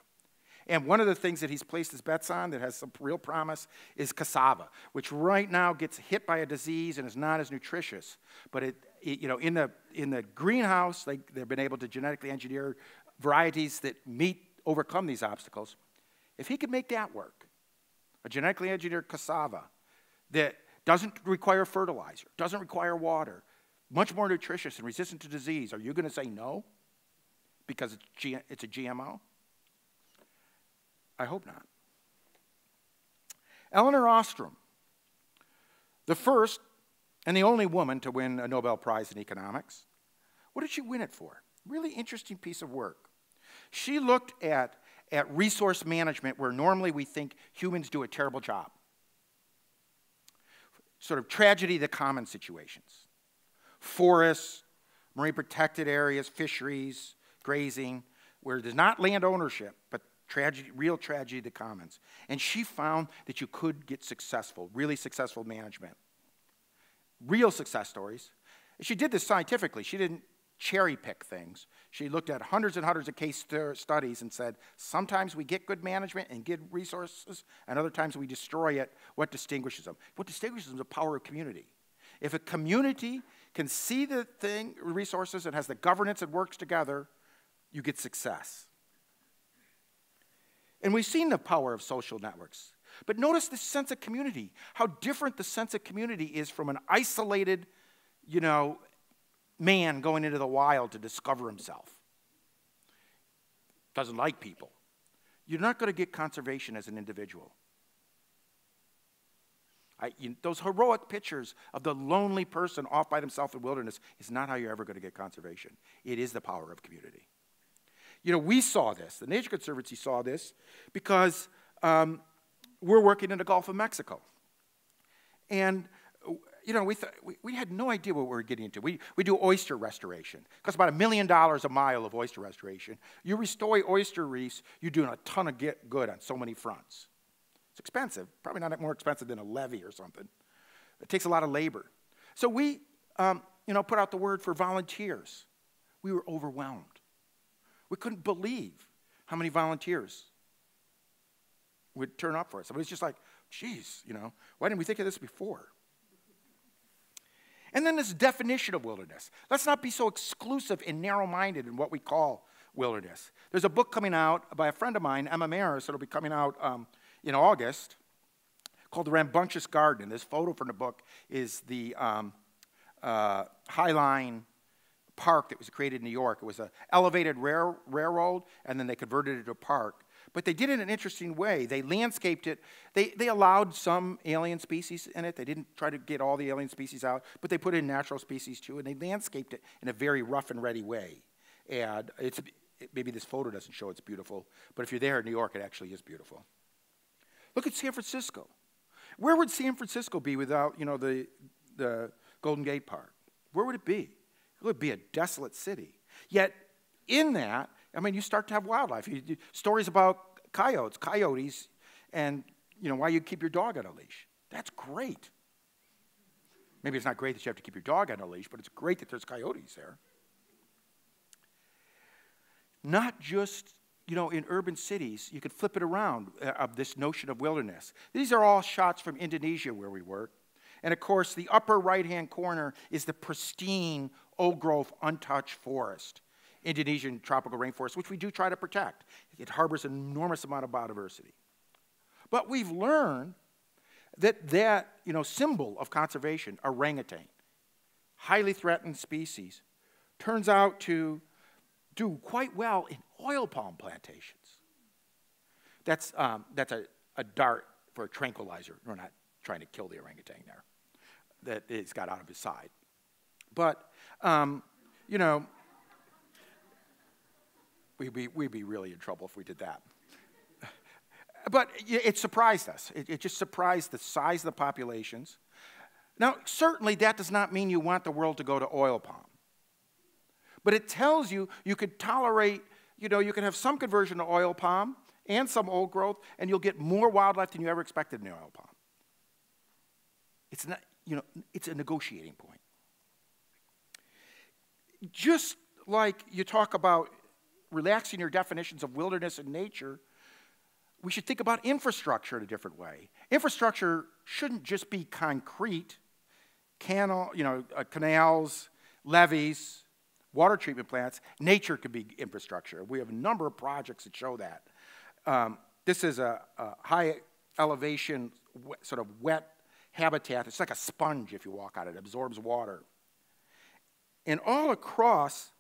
And one of the things that he's placed his bets on that has some real promise is cassava, which right now gets hit by a disease and is not as nutritious. But in the greenhouse, they've been able to genetically engineer varieties that overcome these obstacles. If he could make that work, a genetically engineered cassava that doesn't require fertilizer, doesn't require water, much more nutritious and resistant to disease, are you going to say no because it's a GMO? I hope not. Eleanor Ostrom, the first and the only woman to win a Nobel Prize in economics. What did she win it for? Really interesting piece of work. She looked at resource management where normally we think humans do a terrible job. Sort of tragedy to common situations. Forests, marine protected areas, fisheries, grazing, where there's not land ownership, but tragedy, real tragedy to commons. And she found that you could get successful, really successful management. Real success stories. She did this scientifically. She didn't cherry pick things. She looked at hundreds and hundreds of case studies and said, sometimes we get good management and good resources, and other times we destroy it. What distinguishes them? What distinguishes them is the power of community. If a community can see the thing, resources, and has the governance and works together, you get success. And we've seen the power of social networks. But notice the sense of community, how different the sense of community is from an isolated, man going into the wild to discover himself. Doesn't like people. You're not going to get conservation as an individual. Those heroic pictures of the lonely person off by themselves in the wilderness is not how you're ever going to get conservation. It is the power of community. We saw this. The Nature Conservancy saw this because we're working in the Gulf of Mexico. And, we had no idea what we were getting into. We do oyster restoration. It costs about $1 million a mile of oyster restoration. You restore oyster reefs, you're doing a ton of good on so many fronts. It's expensive, probably not more expensive than a levee or something. It takes a lot of labor. So we, put out the word for volunteers. We were overwhelmed. We couldn't believe how many volunteers would turn up for us. I mean, it's just like, geez, why didn't we think of this before? And then this definition of wilderness. Let's not be so exclusive and narrow-minded in what we call wilderness. There's a book coming out by a friend of mine, Emma Maris, that'll be coming out in August, called The Rambunctious Garden. And this photo from the book is the Highline Park that was created in New York. It was an elevated railroad, and then they converted it to a park. But they did it in an interesting way. They landscaped it. They allowed some alien species in it. They didn't try to get all the alien species out, but they put in natural species too, and they landscaped it in a very rough and ready way. And maybe this photo doesn't show it's beautiful, but if you're there in New York, it actually is beautiful. Look at San Francisco. Where would San Francisco be without, the Golden Gate Park? Where would it be? It would be a desolate city. Yet, in that, you start to have wildlife. You do stories about coyotes, and why you keep your dog on a leash. That's great. Maybe it's not great that you have to keep your dog on a leash, but it's great that there's coyotes there. Not just, in urban cities, you could flip it around of this notion of wilderness. These are all shots from Indonesia where we work. And of course, the upper right-hand corner is the pristine, old-growth, untouched forest, Indonesian tropical rainforest, which we do try to protect. It harbors an enormous amount of biodiversity. But we've learned that symbol of conservation, orangutan, highly threatened species, turns out to do quite well in oil palm plantations. That's a dart for a tranquilizer. We're not trying to kill the orangutan there. That it's got out of his side. But, we'd be really in trouble if we did that. But it surprised us. It just surprised the size of the populations. Now, certainly that does not mean you want the world to go to oil palm. But it tells you you could tolerate, you can have some conversion to oil palm and some old growth, and you'll get more wildlife than you ever expected in the oil palm. It's not, it's a negotiating point. Just like you talk about relaxing your definitions of wilderness and nature, we should think about infrastructure in a different way. Infrastructure shouldn't just be concrete, canals, levees, water treatment plants. Nature could be infrastructure. We have a number of projects that show that. This is a high elevation, sort of wet habitat. It's like a sponge if you walk on it. It absorbs water. And all across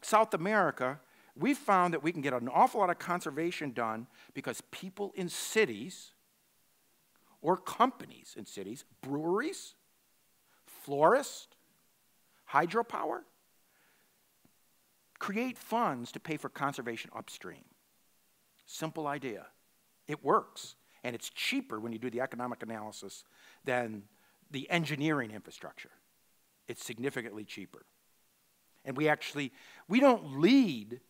South America, we found that we can get an awful lot of conservation done because people in cities or companies in cities, breweries, florists, hydropower, create funds to pay for conservation upstream. Simple idea. It works. And it's cheaper when you do the economic analysis than the engineering infrastructure. It's significantly cheaper. And we don't lead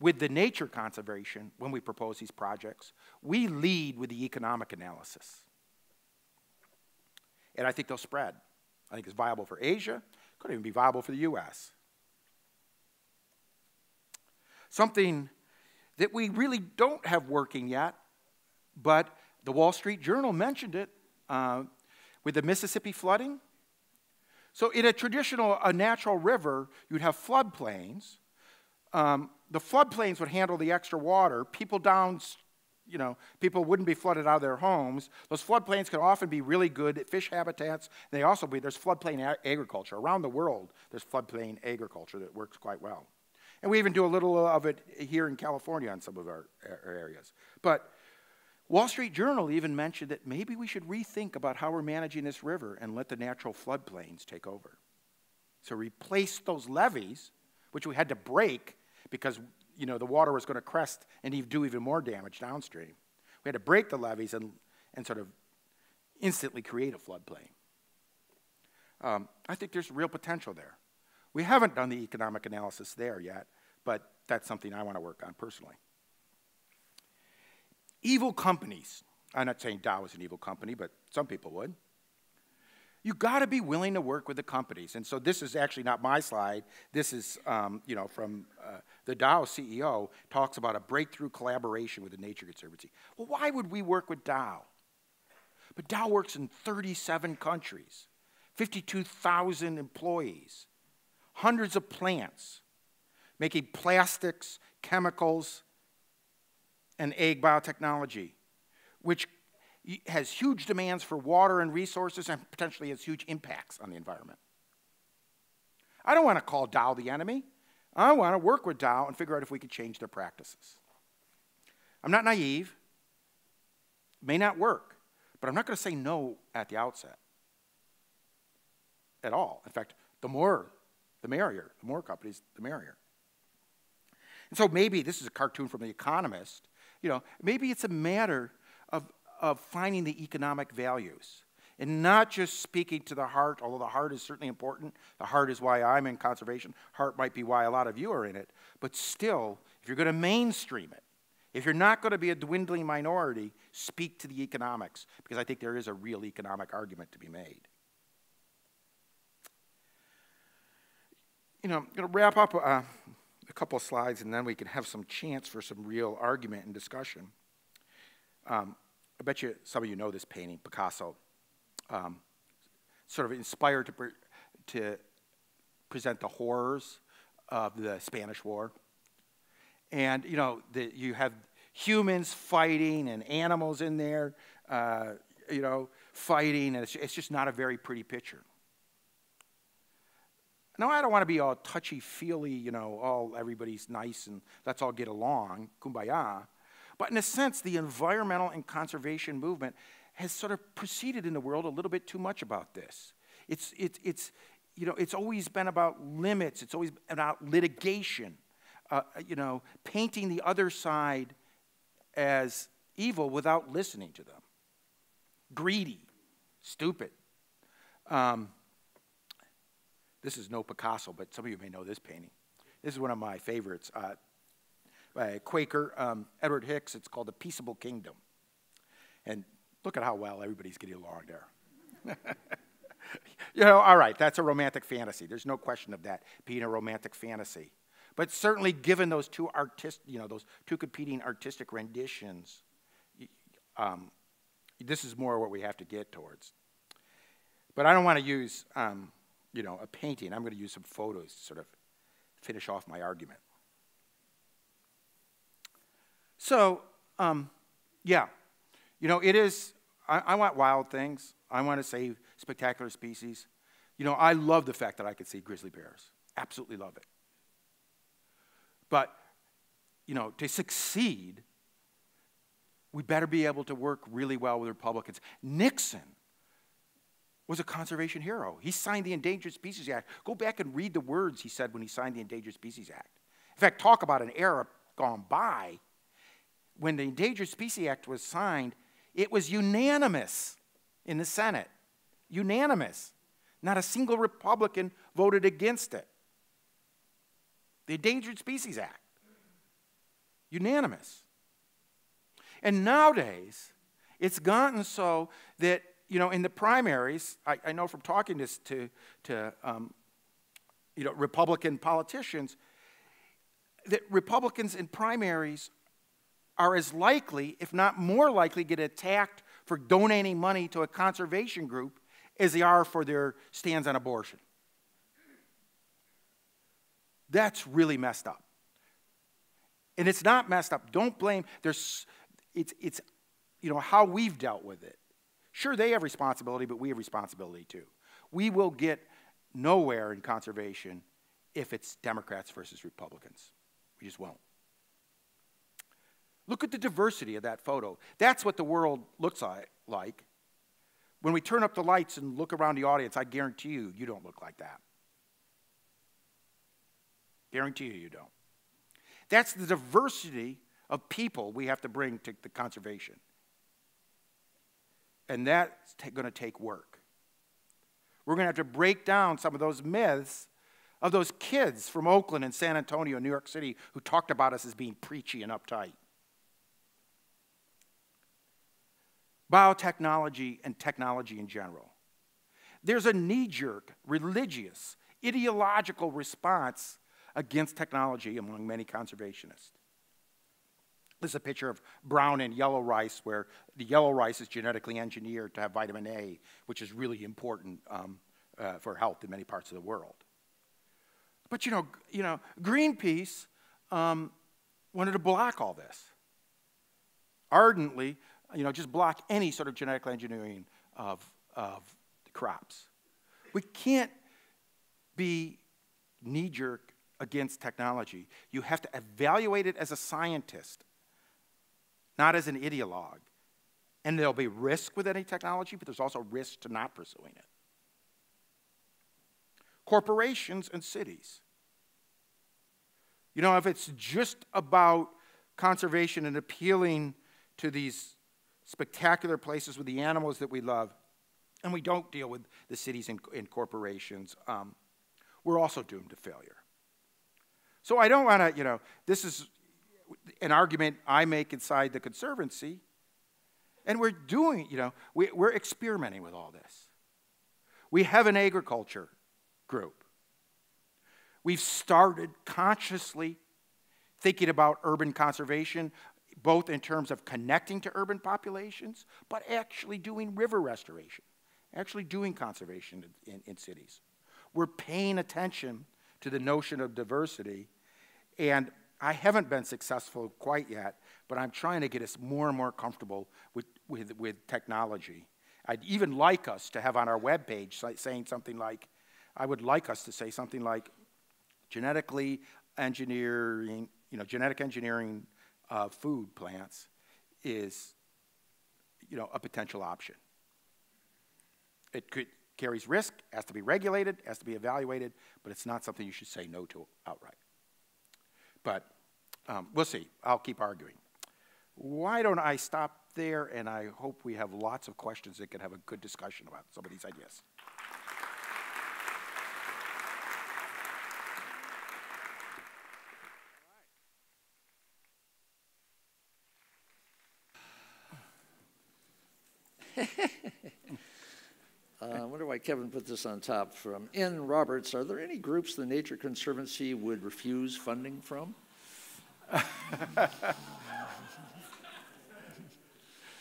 with the nature conservation when we propose these projects. We lead with the economic analysis. And I think they'll spread. I think it's viable for Asia. Could even be viable for the US. Something that we really don't have working yet, but the Wall Street Journal mentioned it with the Mississippi flooding. So in a natural river, you'd have floodplains. The floodplains would handle the extra water. People wouldn't be flooded out of their homes. Those floodplains can often be really good at fish habitats. They also there's floodplain agriculture. Around the world, there's floodplain agriculture that works quite well. And we even do a little of it here in California on some of our areas. But Wall Street Journal even mentioned that maybe we should rethink about how we're managing this river and let the natural floodplains take over. So replace those levees, which we had to break because the water was going to crest and do even more damage downstream. We had to break the levees and sort of instantly create a floodplain. I think there's real potential there. We haven't done the economic analysis there yet, but that's something I want to work on personally. Evil companies. I'm not saying Dow is an evil company, but some people would. You've got to be willing to work with the companies. And so this is actually not my slide. This is from the Dow CEO, talks about a breakthrough collaboration with the Nature Conservancy. Well, why would we work with Dow? But Dow works in 37 countries, 52,000 employees, hundreds of plants, making plastics, chemicals, and egg biotechnology, which has huge demands for water and resources and potentially has huge impacts on the environment. I don't want to call Dow the enemy. I want to work with Dow and figure out if we could change their practices. I'm not naive. It may not work, but I'm not going to say no at the outset at all. In fact, the more, the merrier. The more companies, the merrier. And so maybe, this is a cartoon from The Economist, maybe it's a matter of finding the economic values and not just speaking to the heart, although the heart is certainly important. The heart is why I'm in conservation. Heart might be why a lot of you are in it. But still, if you're going to mainstream it, if you're not going to be a dwindling minority, speak to the economics, because I think there is a real economic argument to be made. I'm going to wrap up a couple of slides, and then we can have some chance for some real argument and discussion. I bet you some of you know this painting, Picasso, sort of inspired to present the horrors of the Spanish War. And you have humans fighting and animals in there, you know, fighting. And it's just not a very pretty picture. Now, I don't want to be all touchy-feely, you know, all everybody's nice and let's all get along, kumbaya. But in a sense, the environmental and conservation movement has sort of proceeded in the world a little bit too much about this. It's you know, it's always been about limits. It's always been about litigation, you know, painting the other side as evil without listening to them. Greedy, stupid. This is no Picasso, but some of you may know this painting. This is one of my favorites by a Quaker, Edward Hicks. It's called The Peaceable Kingdom. And look at how well everybody's getting along there. You know, all right, that's a romantic fantasy. There's no question of that being a romantic fantasy. But certainly given those two competing artistic renditions, this is more what we have to get towards. But I don't want to use... you know, a painting. I'm going to use some photos to sort of finish off my argument. So, yeah, you know, it is, I want wild things. I want to save spectacular species. You know, I love the fact that I could see grizzly bears. Absolutely love it. But, you know, to succeed, we better be able to work really well with Republicans. Nixon was a conservation hero. He signed the Endangered Species Act. Go back and read the words he said when he signed the Endangered Species Act. In fact, talk about an era gone by. When the Endangered Species Act was signed, it was unanimous in the Senate. Unanimous. Not a single Republican voted against it. The Endangered Species Act. Unanimous. And nowadays, it's gotten so that, you know, in the primaries, I know from talking to you know, Republican politicians, that Republicans in primaries are as likely, if not more likely, to get attacked for donating money to a conservation group as they are for their stands on abortion. That's really messed up. And it's not messed up. Don't blame. It's you know, how we've dealt with it. Sure, they have responsibility, but we have responsibility too. We will get nowhere in conservation if it's Democrats versus Republicans. We just won't. Look at the diversity of that photo. That's what the world looks like. When we turn up the lights and look around the audience, I guarantee you, you don't look like that. Guarantee you, you don't. That's the diversity of people we have to bring to the conservation. And that's going to take work. We're going to have to break down some of those myths of those kids from Oakland and San Antonio, New York City, who talked about us as being preachy and uptight. Biotechnology and technology in general. There's a knee-jerk, religious, ideological response against technology among many conservationists. This is a picture of brown and yellow rice, where the yellow rice is genetically engineered to have vitamin A, which is really important for health in many parts of the world. But you know, Greenpeace wanted to block all this. Ardently, you know, just block any sort of genetic engineering of the crops. We can't be knee-jerk against technology. You have to evaluate it as a scientist, not as an ideologue. And there'll be risk with any technology, but there's also risk to not pursuing it. Corporations and cities. You know, if it's just about conservation and appealing to these spectacular places with the animals that we love, and we don't deal with the cities and corporations, we're also doomed to failure. So I don't want to, you know, this is an argument I make inside the Conservancy, and we're doing, you know, we're experimenting with all this. We have an agriculture group. We've started consciously thinking about urban conservation, both in terms of connecting to urban populations, but actually doing river restoration, actually doing conservation in cities. We're paying attention to the notion of diversity, and I haven't been successful quite yet, but I'm trying to get us more and more comfortable with technology. I'd even like us to have on our webpage saying something like, I would like us to say something like, genetically engineering, you know, genetic engineering food plants is, you know, a potential option. It carries risk, has to be regulated, has to be evaluated, but it's not something you should say no to outright. But we'll see. I'll keep arguing. Why don't I stop there? And I hope we have lots of questions that can have a good discussion about some of these ideas. I wonder why Kevin put this on top. From N. Roberts, are there any groups the Nature Conservancy would refuse funding from?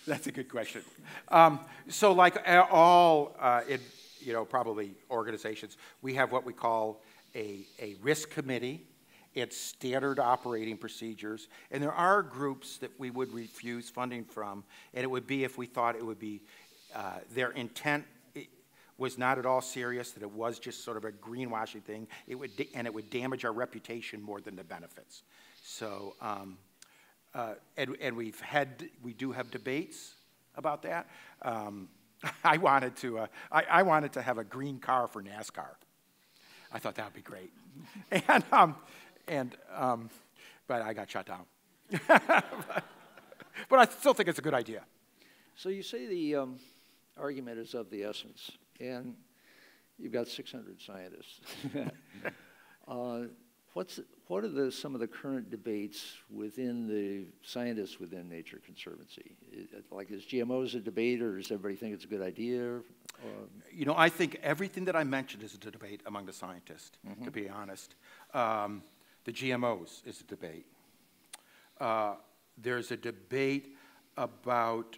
That's a good question. So like all, you know, probably organizations, we have what we call a risk committee. It's standard operating procedures. And there are groups that we would refuse funding from, and it would be if we thought it would be their intent was not at all serious, that it was just sort of a greenwashing thing, and it would damage our reputation more than the benefits. So, and we do have debates about that. I wanted to have a green car for NASCAR. I thought that would be great. But I got shut down. But I still think it's a good idea. So you say the argument is of the essence, and you've got 600 scientists. What are some of the current debates within the scientists within Nature Conservancy? Like, is GMOs a debate, or does everybody think it's a good idea? Or? You know, I think everything that I mentioned is a debate among the scientists, to be honest. The GMOs is a debate. There's a debate about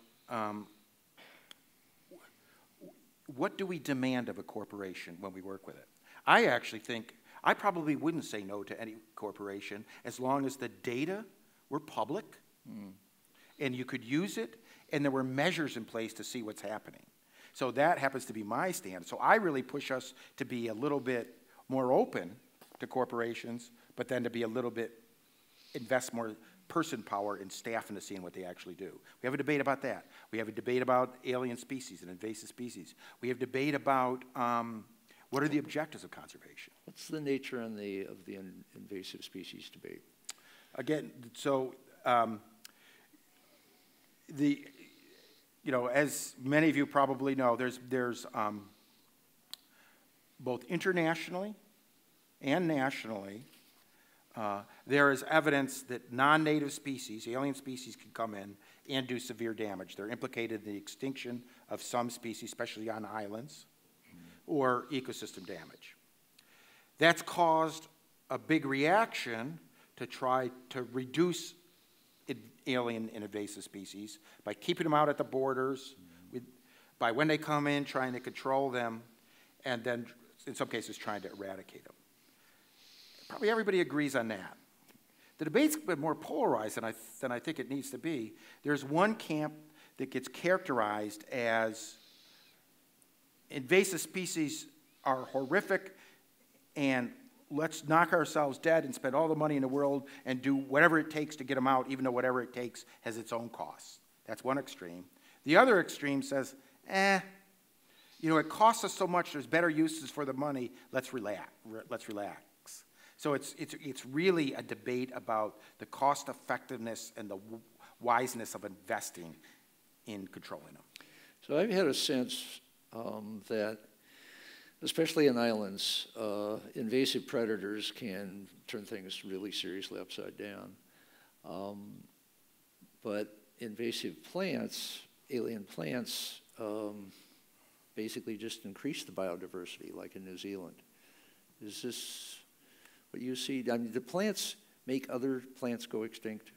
what do we demand of a corporation when we work with it? I actually think I probably wouldn't say no to any corporation as long as the data were public and you could use it and there were measures in place to see what's happening. So that happens to be my stand. So I really push us to be a little bit more open to corporations, but then to be a little bit, invest more person power and staff into seeing what they actually do. We have a debate about that. We have a debate about alien species and invasive species. We have debate about what are the objectives of conservation. What's the nature and of the invasive species debate? Again, so you know, as many of you probably know, there's both internationally and nationally. There is evidence that non-native species, alien species, can come in and do severe damage. They're implicated in the extinction of some species, especially on islands, or ecosystem damage. That's caused a big reaction to try to reduce alien and invasive species by keeping them out at the borders, by when they come in, trying to control them, and then, in some cases, trying to eradicate them. Probably everybody agrees on that. The debate's been more polarized than I think it needs to be. There's one camp that gets characterized as invasive species are horrific and let's knock ourselves dead and spend all the money in the world and do whatever it takes to get them out, even though whatever it takes has its own costs. That's one extreme. The other extreme says, you know, it costs us so much, there's better uses for the money, let's relax. So it's really a debate about the cost effectiveness and the wiseness of investing in controlling them. So I've had a sense that, especially in islands, invasive predators can turn things really seriously upside down. But invasive plants, alien plants, basically just increase the biodiversity, like in New Zealand. Is this what you see? I mean, do plants make other plants go extinct?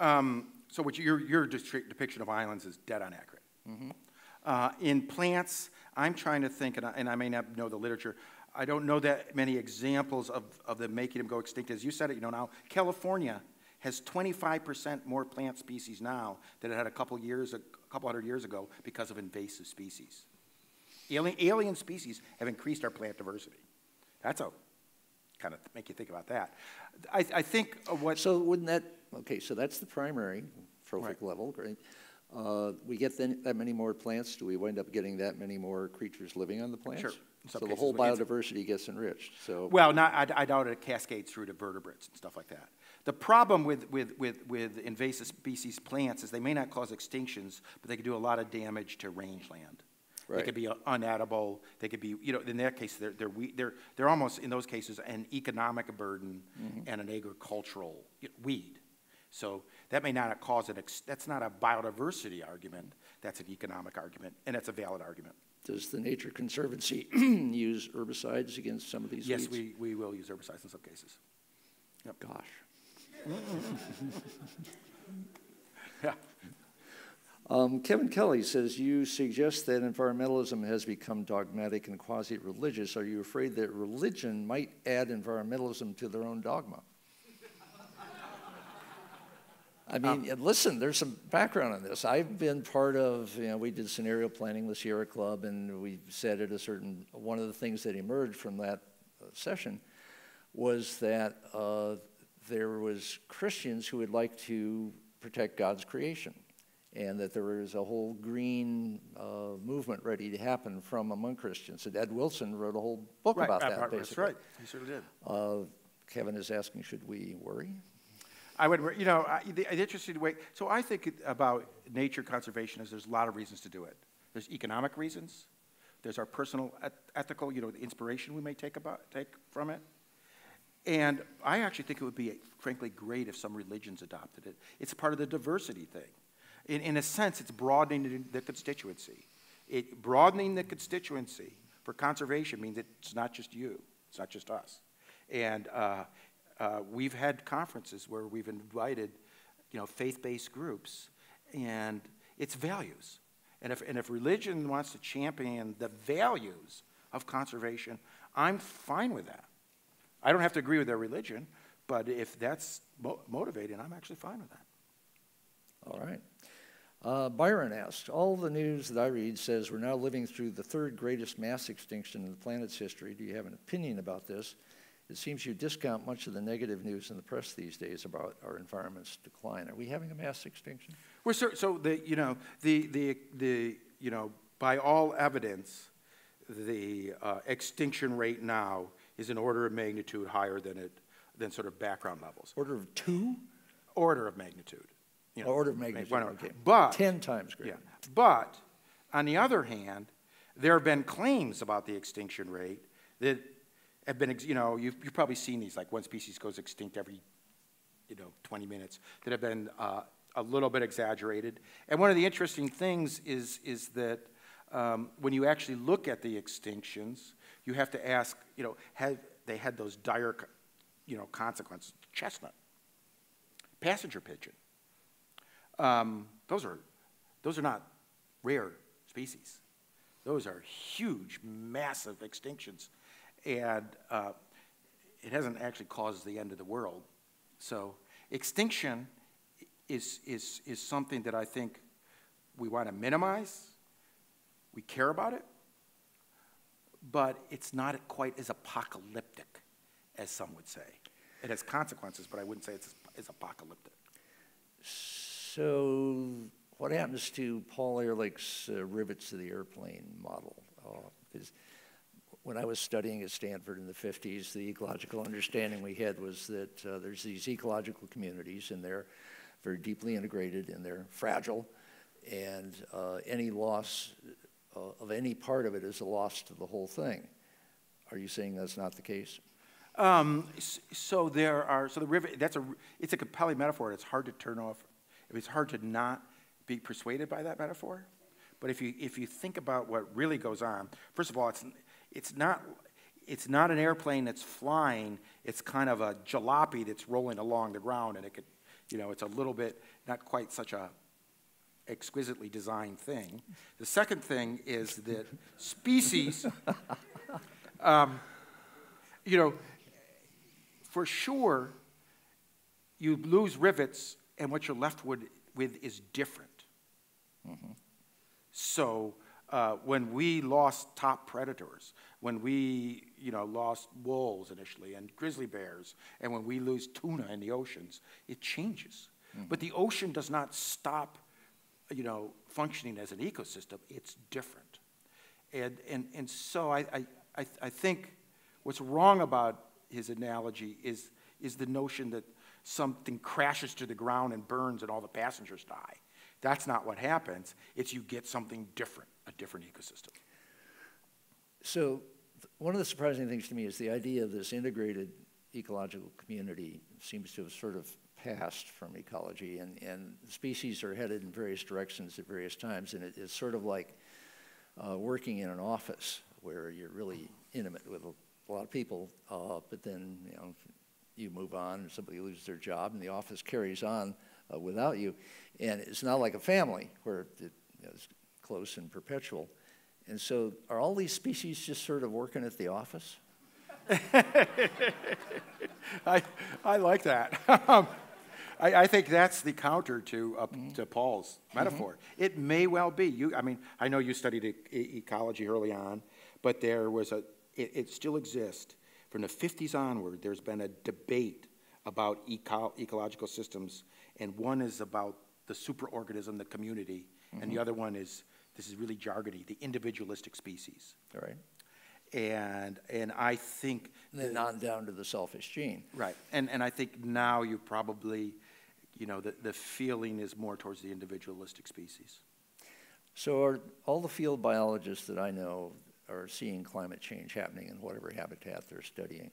So what your depiction of islands is dead on accurate. In plants, I'm trying to think, and I may not know the literature, I don't know that many examples of them making them go extinct. As you said it, you know, now California has 25% more plant species now than it had a couple hundred years ago because of invasive species. Alien species have increased our plant diversity. That's a kind of make you think about that. I think what... So wouldn't that... Okay, so that's the primary trophic level, right? We get that many more plants, do we wind up getting that many more creatures living on the plants? Sure. So the whole biodiversity gets enriched. So well, I doubt it cascades through to vertebrates and stuff like that. The problem with invasive species plants is they may not cause extinctions, but they can do a lot of damage to rangeland. Right. They could be unedible. They could be, you know, in that case, they're almost in those cases an economic burden and an agricultural weed. So that may not cause an that's not a biodiversity argument. That's an economic argument, and that's a valid argument. Does the Nature Conservancy use herbicides against some of these weeds? Yes, we will use herbicides in some cases. Yep. Gosh. Yeah. Kevin Kelly says, you suggest that environmentalism has become dogmatic and quasi-religious. Are you afraid that religion might add environmentalism to their own dogma? I mean, listen, there's some background on this. I've been part of, you know, we did scenario planning with Sierra Club, and we said at a certain, one of the things that emerged from that session was that there was Christians who would like to protect God's creation, and that there was a whole green movement ready to happen from among Christians. And Ed Wilson wrote a whole book about that, basically. That's right, he certainly did. Kevin is asking, should we worry? I would, you know, the interesting way, so I think about nature conservation is there's a lot of reasons to do it. There's economic reasons, there's our personal ethical, you know, the inspiration we may take from it. And I actually think it would be, frankly, great if some religions adopted it. It's part of the diversity thing. In a sense, it's broadening the constituency. Broadening the constituency for conservation means it's not just you, it's not just us. And we've had conferences where we've invited, you know, faith-based groups, and it's values. And if religion wants to champion the values of conservation, I'm fine with that. I don't have to agree with their religion, but if that's motivating, I'm actually fine with that. All right. Byron asked, all the news that I read says we're now living through the third greatest mass extinction in the planet's history. Do you have an opinion about this? It seems you discount much of the negative news in the press these days about our environment's decline. Are we having a mass extinction? We're so by all evidence, the extinction rate now is an order of magnitude higher than sort of background levels. Order of two? Order of magnitude. You know, order of magnitude, okay. But 10 times greater. Yeah. But on the other hand, there have been claims about the extinction rate that have been, you know, you've probably seen these, like one species goes extinct every, you know, 20 minutes, that have been a little bit exaggerated. And one of the interesting things is that when you actually look at the extinctions, you have to ask, you know, have they had those dire, you know, consequences? Chestnut, passenger pigeon. Those are not rare species. Those are huge, massive extinctions, and it hasn't actually caused the end of the world. So extinction is something that I think we want to minimize. We care about it, but it's not quite as apocalyptic as some would say. It has consequences, but I wouldn't say it's as apocalyptic. So what happens to Paul Ehrlich's rivets of the airplane model? Because when I was studying at Stanford in the 50s, the ecological understanding we had was that there's these ecological communities, and they're very deeply integrated, and they're fragile, and any loss of any part of it is a loss to the whole thing. Are you saying that's not the case? So there are, so the rivet, it's a compelling metaphor, and it's hard to turn off. It's hard to not be persuaded by that metaphor, but if you think about what really goes on, first of all, it's not an airplane that's flying. It's kind of a jalopy that's rolling along the ground, and it could, you know, it's a little bit not quite such a exquisitely designed thing. The second thing is that species, you know, for sure, you lose rivets, and what you're left with is different. Mm-hmm. So when we lost top predators, when we lost wolves initially and grizzly bears, and when we lose tuna in the oceans, it changes. Mm-hmm. But the ocean does not stop functioning as an ecosystem. It's different. And so I think what's wrong about his analogy is the notion that something crashes to the ground and burns and all the passengers die. That's not what happens. It's you get something different, a different ecosystem. So one of the surprising things to me is the idea of this integrated ecological community seems to have sort of passed from ecology, and species are headed in various directions at various times, and it's sort of like working in an office where you're really intimate with a lot of people, but then you move on and somebody loses their job and the office carries on without you. And it's not like a family where it's close and perpetual. And so are all these species just sort of working at the office? I like that. I think that's the counter to Paul's metaphor. Mm-hmm. It may well be. I mean, I know you studied ecology early on, but there was it still exists. From the 50s onward, there's been a debate about ecological systems, and one is about the superorganism, the community, mm-hmm. and the other one is, this is really jargony, the individualistic species. All right. And I think... And then on down to the selfish gene. Right. And I think now you probably, the feeling is more towards the individualistic species. So are all the field biologists that I know are seeing climate change happening in whatever habitat they're studying.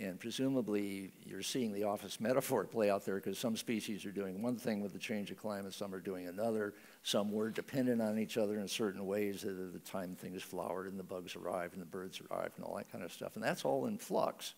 And presumably, you're seeing the office metaphor play out there because some species are doing one thing with the change of climate, some are doing another, some were dependent on each other in certain ways at the time things flowered and the bugs arrived and the birds arrived and all that kind of stuff. And that's all in flux.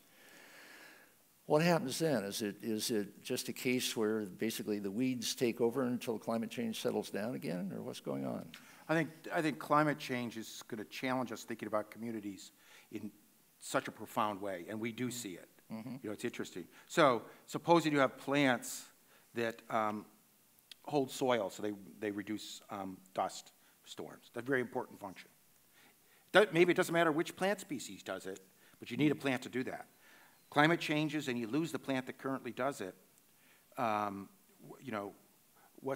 What happens then? Is it just a case where basically the weeds take over until climate change settles down again, or what's going on? I think climate change is going to challenge us thinking about communities in such a profound way, and we do see it. Mm-hmm. It's interesting. So supposing you have plants that hold soil, so they reduce dust storms. That's a very important function. Maybe it doesn't matter which plant species does it, but you need a plant to do that. Climate changes, and you lose the plant that currently does it. What's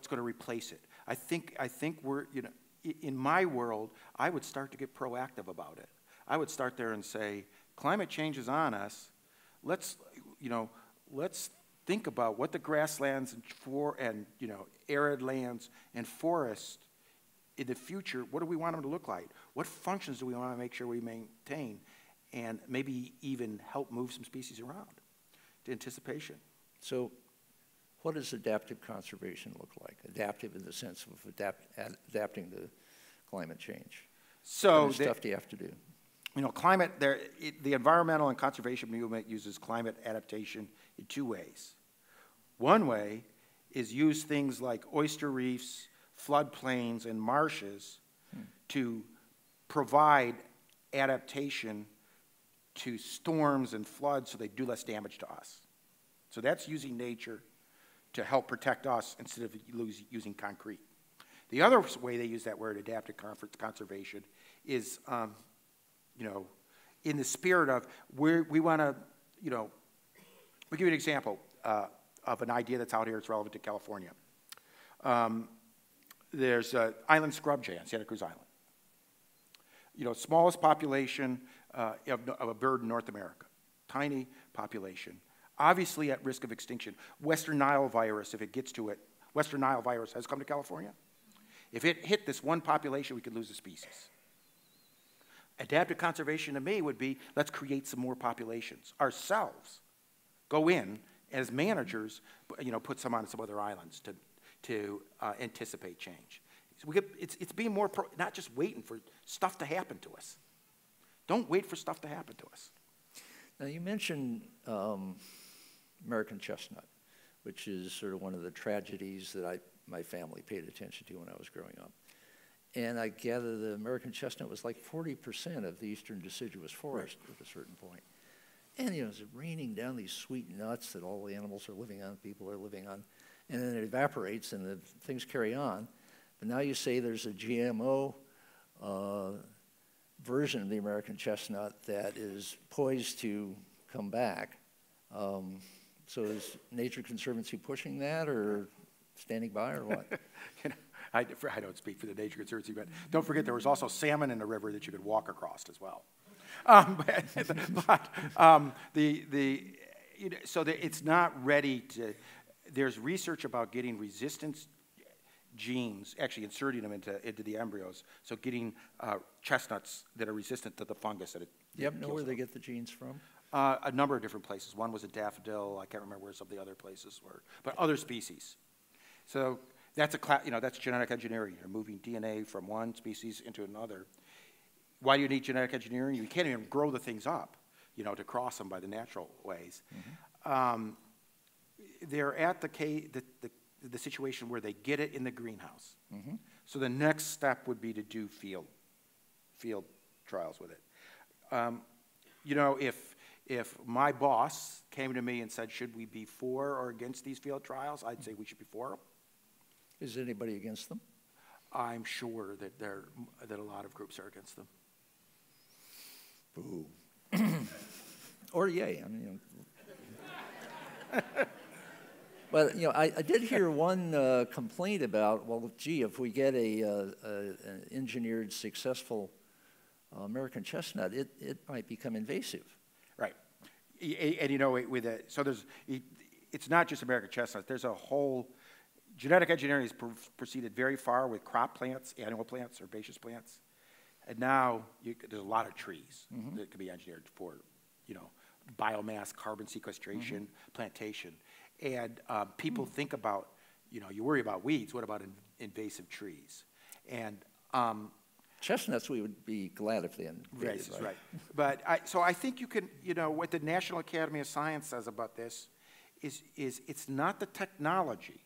going to replace it? I think we're in my world, I would start to get proactive about it. I would start there and say, climate change is on us. Let's think about what the grasslands and arid lands and forests in the future, what do we want them to look like? What functions do we want to make sure we maintain? And maybe even help move some species around to anticipation. So what does adaptive conservation look like? Adaptive in the sense of adapting to climate change. So what stuff do you have to do? Climate, the environmental and conservation movement uses climate adaptation in two ways. One way is use things like oyster reefs, floodplains, and marshes to provide adaptation to storms and floods so they do less damage to us. So that's using nature to help protect us instead of using concrete. The other way they use that word, adaptive conservation, is in the spirit of we want to, we'll give you an example of an idea that's out here that's relevant to California. There's an island scrub jam, Santa Cruz Island. Smallest population of a bird in North America, tiny population, obviously at risk of extinction. Western Nile virus, if it gets to it, Western Nile virus has come to California. If it hit this one population, we could lose a species. Adaptive conservation to me would be, let's create some more populations ourselves. Go in as managers, put some on some other islands to anticipate change. So it's being more, not just waiting for stuff to happen to us. Don't wait for stuff to happen to us. Now you mentioned American chestnut, which is sort of one of the tragedies that my family paid attention to when I was growing up. And I gather the American chestnut was like 40% of the eastern deciduous forest at a certain point. And, you know, it's raining down these sweet nuts that all the animals are living on, people are living on. And then it evaporates and the things carry on. But now you say there's a GMO version of the American chestnut that is poised to come back. So is Nature Conservancy pushing that or standing by or what? You know, I don't speak for the Nature Conservancy, but don't forget there was also salmon in the river that you could walk across as well. It's not ready to, there's research about getting resistance genes, actually inserting them into the embryos, so getting chestnuts that are resistant to the fungus that it Yep, know where them. They get the genes from? A number of different places. One was a daffodil, I can't remember where some of the other places were, but other species. So that's that's genetic engineering. You're moving DNA from one species into another. Why do you need genetic engineering? You can't even grow the things up, you know, to cross them by the natural ways. Mm-hmm. They're at the situation where they get it in the greenhouse. Mm-hmm. So the next step would be to do field trials with it. You know, if my boss came to me and said, should we be for or against these field trials, I'd say we should be for them. Is anybody against them? I'm sure that that a lot of groups are against them. Boo. Or yay, I mean, you know. But, you know, I did hear one complaint about, well, gee, if we get an engineered, successful American chestnut, it might become invasive. Right. And, you know, it's not just American chestnut. There's a whole, genetic engineering has proceeded very far with crop plants, annual plants, herbaceous plants. And now there's a lot of trees mm-hmm. that can be engineered for, you know, biomass, carbon sequestration, mm-hmm. plantation. And people think about, you know, you worry about weeds, what about invasive trees? And chestnuts, we would be glad if they invaded. Right, right. But so I think you can, you know, what the National Academy of Science says about this is it's not the technology.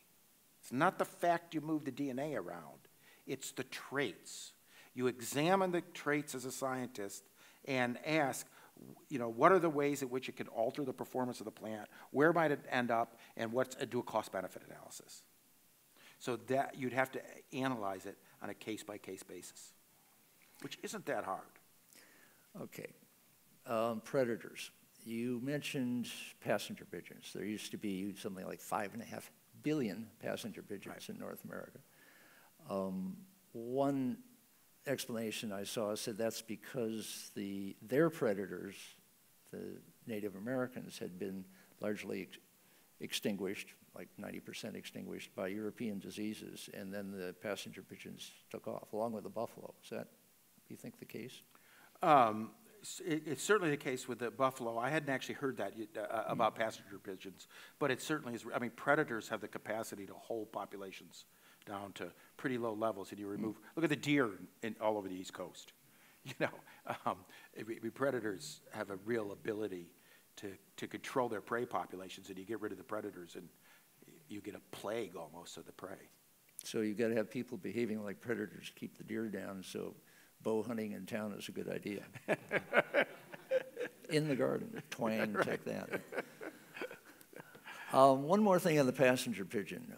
It's not the fact you move the DNA around. It's the traits. You examine the traits as a scientist and ask, you know, what are the ways in which it can alter the performance of the plant? Where might it end up? And do a cost-benefit analysis. So that you'd have to analyze it on a case-by-case basis, which isn't that hard. Okay. Predators. You mentioned passenger pigeons. There used to be something like 5.5 billion passenger pigeons right. in North America. One explanation I saw said that's because their predators, the Native Americans, had been largely extinguished, like 90% extinguished by European diseases, and then the passenger pigeons took off, along with the buffalo. Is that, do you think, the case? It's certainly the case with the buffalo. I hadn't actually heard that about passenger pigeons, but it certainly is. I mean, predators have the capacity to hold populations down to pretty low levels, and you remove, look at the deer in all over the East Coast. You know, predators have a real ability to control their prey populations, and you get rid of the predators, and you get a plague almost of the prey. So you've got to have people behaving like predators to keep the deer down, so bow hunting in town is a good idea. In the garden, twang, right. Check that. One more thing on the passenger pigeon.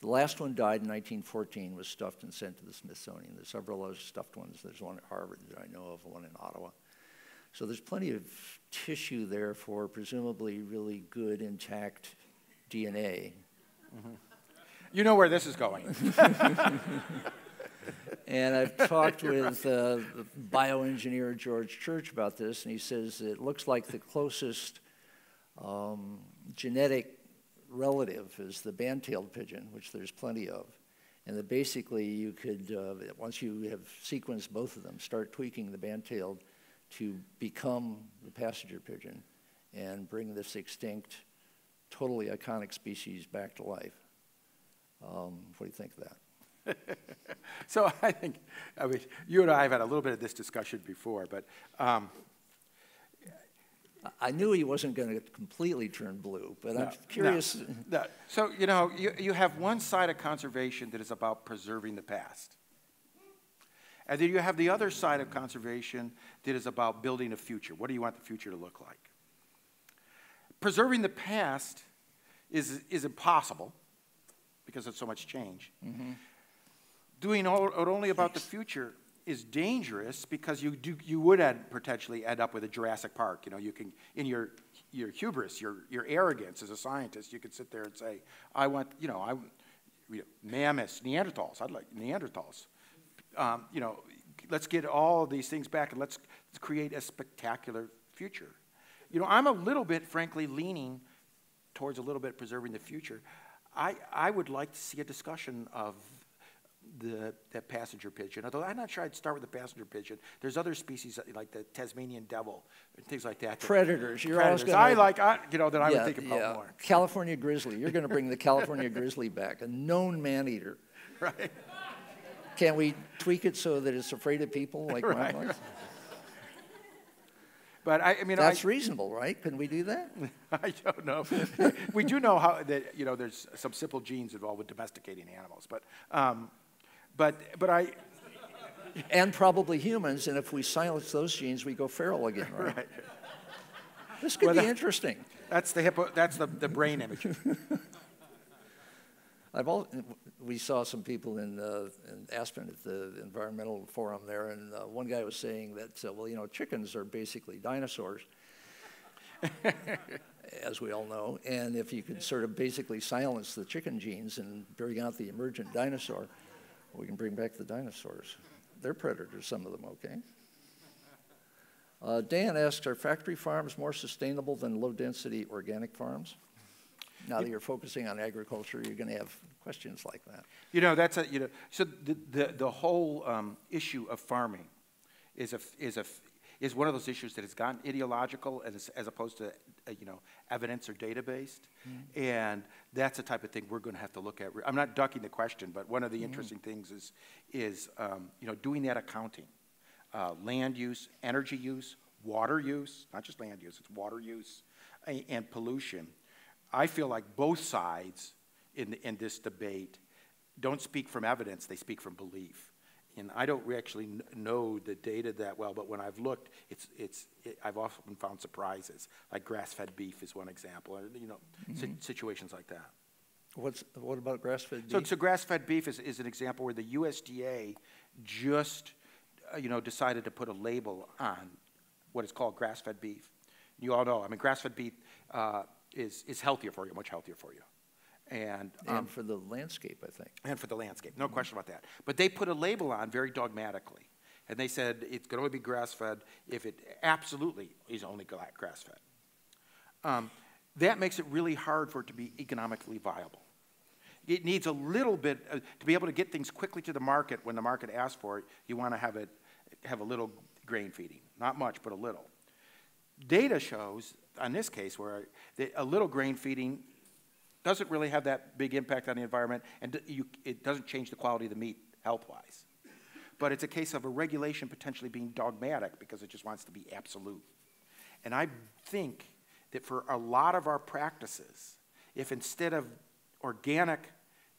The last one died in 1914, was stuffed and sent to the Smithsonian. There's several other stuffed ones. There's one at Harvard that I know of, one in Ottawa. So there's plenty of tissue there for presumably really good, intact DNA. Mm-hmm. You know where this is going. And I've talked with the bioengineer George Church about this, and he says it looks like the closest genetic relative is the band-tailed pigeon, which there's plenty of, and that basically you could, once you have sequenced both of them, start tweaking the band-tailed to become the passenger pigeon and bring this extinct, totally iconic species back to life. What do you think of that? So I think, I mean, you and I have had a little bit of this discussion before, but I knew he wasn't going to completely turn blue, but no, I'm curious. No, no. So, you know, you have one side of conservation that is about preserving the past. And then you have the other side of conservation that is about building a future. What do you want the future to look like? Preserving the past is impossible because of so much change. Mm-hmm. Doing only about the future is dangerous because you would potentially end up with a Jurassic Park. You know, you can, in your hubris, your arrogance as a scientist, you could sit there and say, I want, you know, mammoths, Neanderthals. I'd like Neanderthals. You know, let's get all of these things back and let's create a spectacular future. You know, I'm a little bit, frankly, leaning towards a little bit preserving the future. I would like to see a discussion of that passenger pigeon, although I'm not sure I'd start with the passenger pigeon. There's other species like the Tasmanian devil and things like that. Predators. I would think about more. California grizzly. You're going to bring the California grizzly back, a known man-eater. Right. Can we tweak it so that it's afraid of people like right. mine was? But I mean, that's reasonable, right? Can we do that? I don't know. We do know how that, you know, there's some simple genes involved with domesticating animals, but and probably humans. And if we silence those genes, we go feral again, right? Right. This could be interesting. That's the hippo. That's the brain image. We saw some people in Aspen at the environmental forum there, and one guy was saying that, well, you know, chickens are basically dinosaurs, as we all know, and if you could sort of basically silence the chicken genes and bring out the emergent dinosaur, we can bring back the dinosaurs. They're predators, some of them, okay? Dan asks, are factory farms more sustainable than low-density organic farms? Now that you're focusing on agriculture, you're going to have questions like that. You know, that's a, you know, so the whole issue of farming is one of those issues that has gotten ideological as opposed to, you know, evidence or data-based. Mm-hmm. And that's the type of thing we're going to have to look at. I'm not ducking the question, but one of the mm-hmm. interesting things is you know, doing that accounting, land use, energy use, water use, not just land use, it's water use, and pollution. I feel like both sides in this debate don't speak from evidence, they speak from belief. And I don't actually know the data that well, but when I've looked, I've often found surprises, like grass-fed beef is one example, or, you know, mm-hmm. situations like that. What about grass-fed beef? So grass-fed beef is an example where the USDA just, you know, decided to put a label on what is called grass-fed beef. You all know, I mean, grass-fed beef, is healthier for you, much healthier for you. And for the landscape, I think. And for the landscape, no mm-hmm. question about that. But they put a label on very dogmatically. And they said it can only be grass-fed if it absolutely is only grass-fed. That makes it really hard for it to be economically viable. It needs a little bit, to be able to get things quickly to the market when the market asks for it, you want to have a little grain feeding. Not much, but a little. Data shows on this case where a little grain feeding doesn't really have that big impact on the environment, and it doesn't change the quality of the meat health-wise. But it's a case of a regulation potentially being dogmatic because it just wants to be absolute. And I think that for a lot of our practices, if instead of organic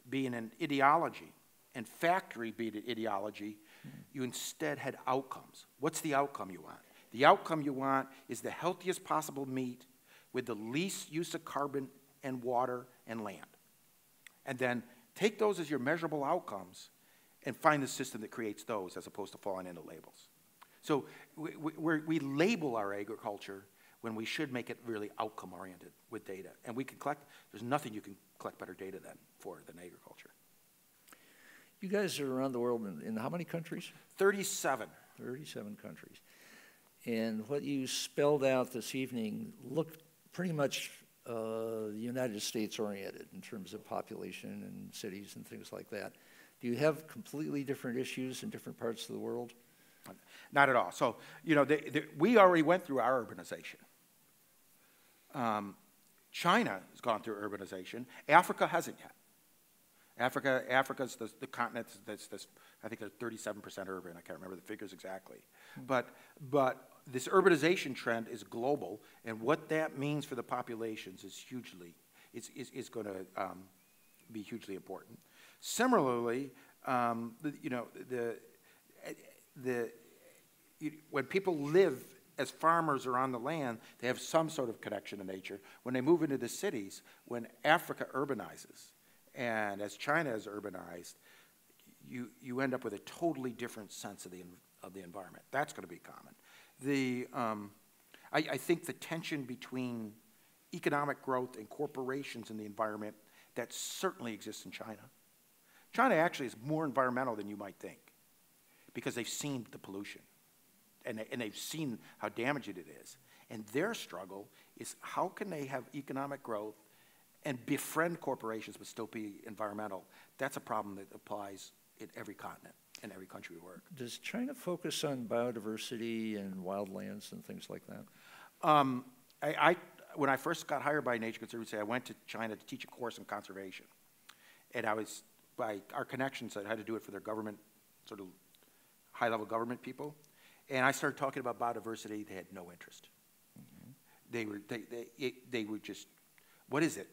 being an ideology and factory being an ideology, you instead had outcomes. What's the outcome you want? The outcome you want is the healthiest possible meat with the least use of carbon and water and land. And then take those as your measurable outcomes and find the system that creates those as opposed to falling into labels. So we label our agriculture when we should make it really outcome-oriented with data. And we can collect, there's nothing you can collect better data than agriculture. You guys are around the world in how many countries? 37. 37 countries. And what you spelled out this evening looked pretty much United States oriented in terms of population and cities and things like that. Do you have completely different issues in different parts of the world? Not at all. So, you know, we already went through our urbanization. China has gone through urbanization. Africa hasn't yet. Africa's the continent that's I think they're 37% urban. I can't remember the figures exactly. Mm-hmm. But this urbanization trend is global, and what that means for the populations is going to be hugely important. Similarly, you know, when people live as farmers or on the land, they have some sort of connection to nature. When they move into the cities, when Africa urbanizes, and as China has urbanized, you end up with a totally different sense of the environment. That's going to be common. I think the tension between economic growth and corporations in the environment, that certainly exists in China. China actually is more environmental than you might think, because they've seen the pollution, and they've seen how damaged it is. And their struggle is how can they have economic growth and befriend corporations but still be environmental. That's a problem that applies in every continent and every country we work. Does China focus on biodiversity and wildlands and things like that? When I first got hired by Nature Conservancy, I went to China to teach a course in conservation. And I was, by our connections, I had to do it for their government, sort of high-level government people. And I started talking about biodiversity. They had no interest. Mm-hmm. They were just, what is it?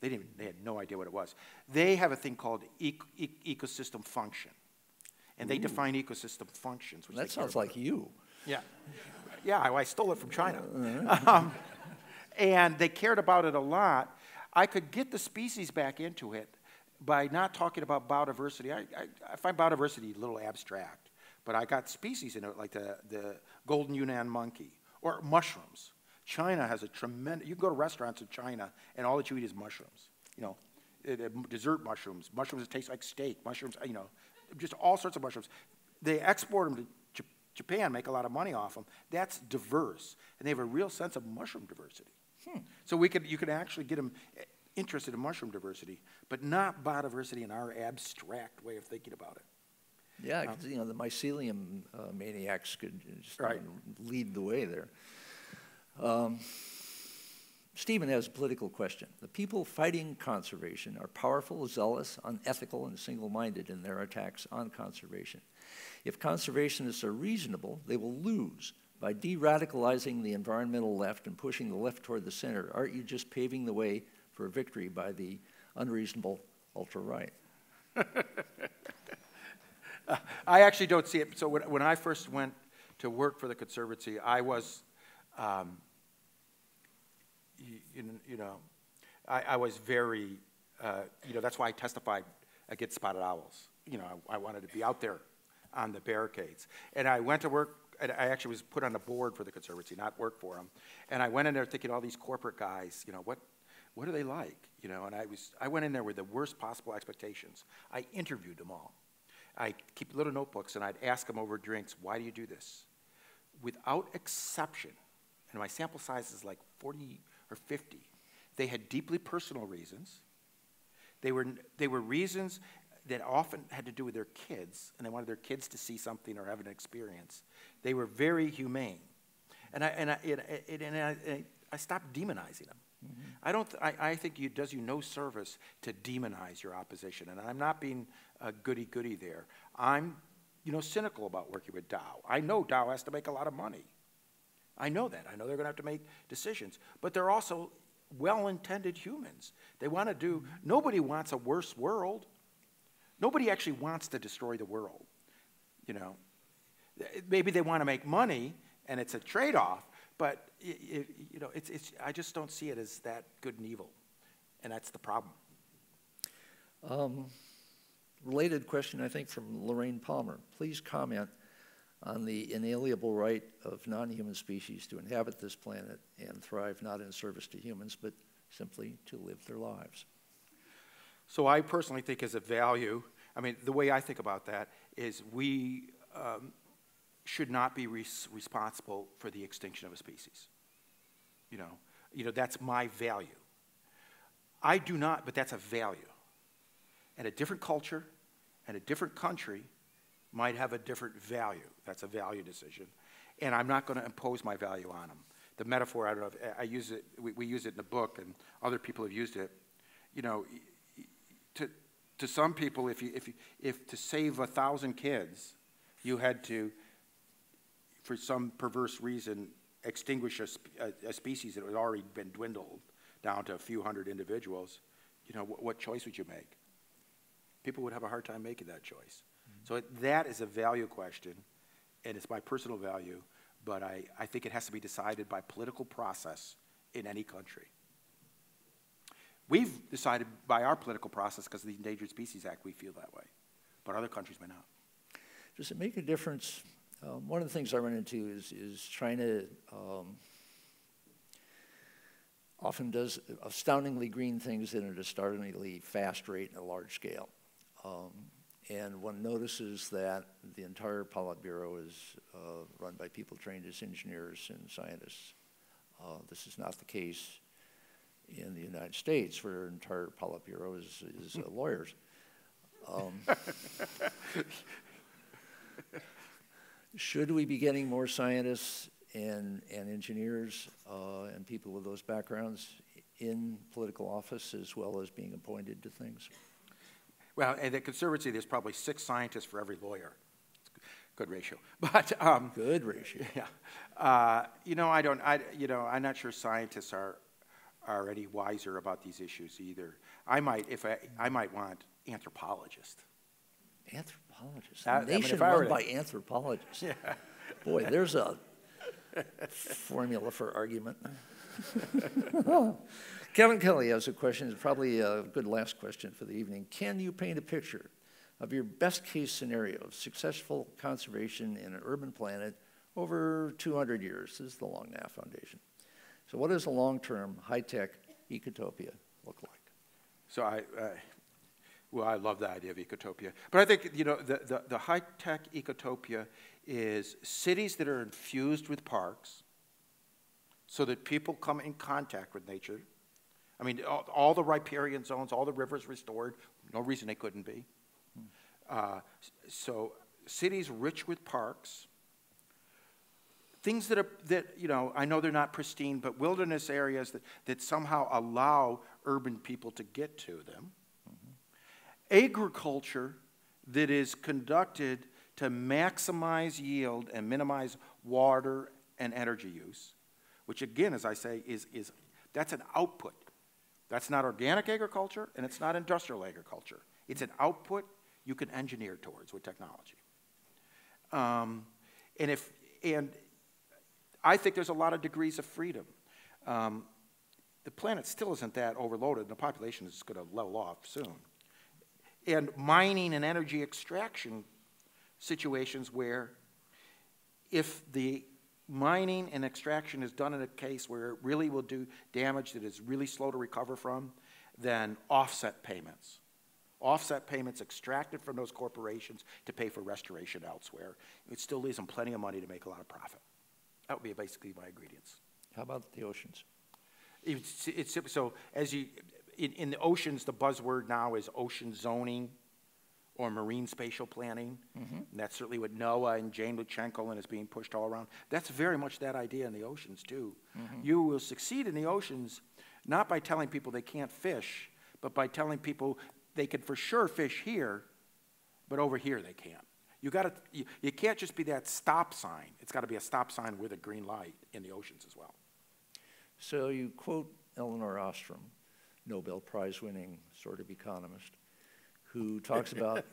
They had no idea what it was. They have a thing called ecosystem function. And they define ecosystem functions. Which that sounds like you. Yeah. Yeah, I stole it from China. And they cared about it a lot. I could get the species back into it by not talking about biodiversity. I find biodiversity a little abstract, but I got species into it, like the golden Yunnan monkey, or mushrooms. China has a tremendous, you can go to restaurants in China and all that you eat is mushrooms. You know, dessert mushrooms, mushrooms that taste like steak, mushrooms, you know, just all sorts of mushrooms. They export them to Japan, make a lot of money off them. That's diverse, and they have a real sense of mushroom diversity. So you could actually get them interested in mushroom diversity, but not biodiversity in our abstract way of thinking about it. Yeah, because you know, the mycelium maniacs could just lead the way there. Stephen has a political question. The people fighting conservation are powerful, zealous, unethical, and single-minded in their attacks on conservation. If conservationists are reasonable, they will lose. By de-radicalizing the environmental left and pushing the left toward the center, aren't you just paving the way for victory by the unreasonable ultra-right? I actually don't see it. So when I first went to work for the Conservancy, I was, I was very, you know, that's why I testified against spotted owls. You know, I wanted to be out there on the barricades. And I went to work. And I actually was put on the board for the Conservancy, not work for them. And I went in there thinking all these corporate guys, you know, what are they like? You know, and I went in there with the worst possible expectations. I interviewed them all. I keep little notebooks, and I'd ask them over drinks, why do you do this? Without exception, and my sample size is like 40 or 50, they had deeply personal reasons. They were reasons that often had to do with their kids, and they wanted their kids to see something or have an experience. They were very humane, and I stopped demonizing them. Mm-hmm. I think it does you no service to demonize your opposition, and I'm not being goody-goody there. I'm, you know, cynical about working with Dow. I know Dow has to make a lot of money. I know that. I know they're going to have to make decisions, but they're also well-intended humans. They want to do. Mm-hmm. Nobody wants a worse world. Nobody actually wants to destroy the world, you know. Maybe they want to make money, and it's a trade-off, but you know, I just don't see it as that good and evil, and that's the problem. Related question, I think, from Lorraine Palmer. Please comment on the inalienable right of non-human species to inhabit this planet and thrive not in service to humans, but simply to live their lives. So I personally think as a value, I mean, the way I think about that is we should not be responsible for the extinction of a species. You know, that's my value. I do not, but that's a value. And a different culture and a different country might have a different value. That's a value decision. And I'm not going to impose my value on them. The metaphor, I don't know, if I use it, we use it in the book, and other people have used it, you know. To some people, if to save 1,000 kids, you had to, for some perverse reason, extinguish a species that had already been dwindled down to a few hundred individuals, you know, what choice would you make? People would have a hard time making that choice. Mm-hmm. So that is a value question, and it's my personal value, but I think it has to be decided by political process in any country. We've decided by our political process, because of the Endangered Species Act, we feel that way, but other countries may not. Does it make a difference? One of the things I run into is China often does astoundingly green things at an astoundingly fast rate and a large scale. And one notices that the entire Politburo is run by people trained as engineers and scientists. This is not the case in the United States, where our entire Politburo is lawyers. Should we be getting more scientists and engineers and people with those backgrounds in political office, as well as being appointed to things? Well, at the Conservancy, there's probably 6 scientists for every lawyer. Good ratio, but good ratio. Yeah, you know, I'm not sure scientists are any wiser about these issues either. I might want anthropologists. Anthropologists. A nation run by anthropologists. Yeah. Boy, there's a formula for argument. Kevin Kelly has a question. It's probably a good last question for the evening. Can you paint a picture of your best case scenario of successful conservation in an urban planet over 200 years? This is the Long Now Foundation. So what does a long-term, high-tech ecotopia look like? So well, I love the idea of ecotopia. But I think, you know, the high-tech ecotopia is cities that are infused with parks so that people come in contact with nature. I mean, all the riparian zones, all the rivers restored, no reason they couldn't be. So cities rich with parks, things that you know, I know they're not pristine, but wilderness areas that somehow allow urban people to get to them. Agriculture that is conducted to maximize yield and minimize water and energy use, which again, as I say, that's an output. That's not organic agriculture, and it's not industrial agriculture. It's an output you can engineer towards with technology. And I think there's a lot of degrees of freedom. The planet still isn't that overloaded, and the population is going to level off soon. And mining and energy extraction situations where if the mining and extraction is done in a case where it really will do damage that is really slow to recover from, then offset payments. Offset payments extracted from those corporations to pay for restoration elsewhere. It still leaves them plenty of money to make a lot of profit. That would be basically my ingredients. How about the oceans? So as you... In the oceans, the buzzword now is ocean zoning or marine spatial planning. And that's certainly what NOAA and Jane Luchenko and is being pushed all around. That's very much that idea in the oceans, too. You will succeed in the oceans not by telling people they can't fish, but by telling people they can for sure fish here, but over here they can't. You can't just be that stop sign. It's got to be a stop sign with a green light in the oceans as well. So you quote Eleanor Ostrom, Nobel Prize winning sort of economist, who talks about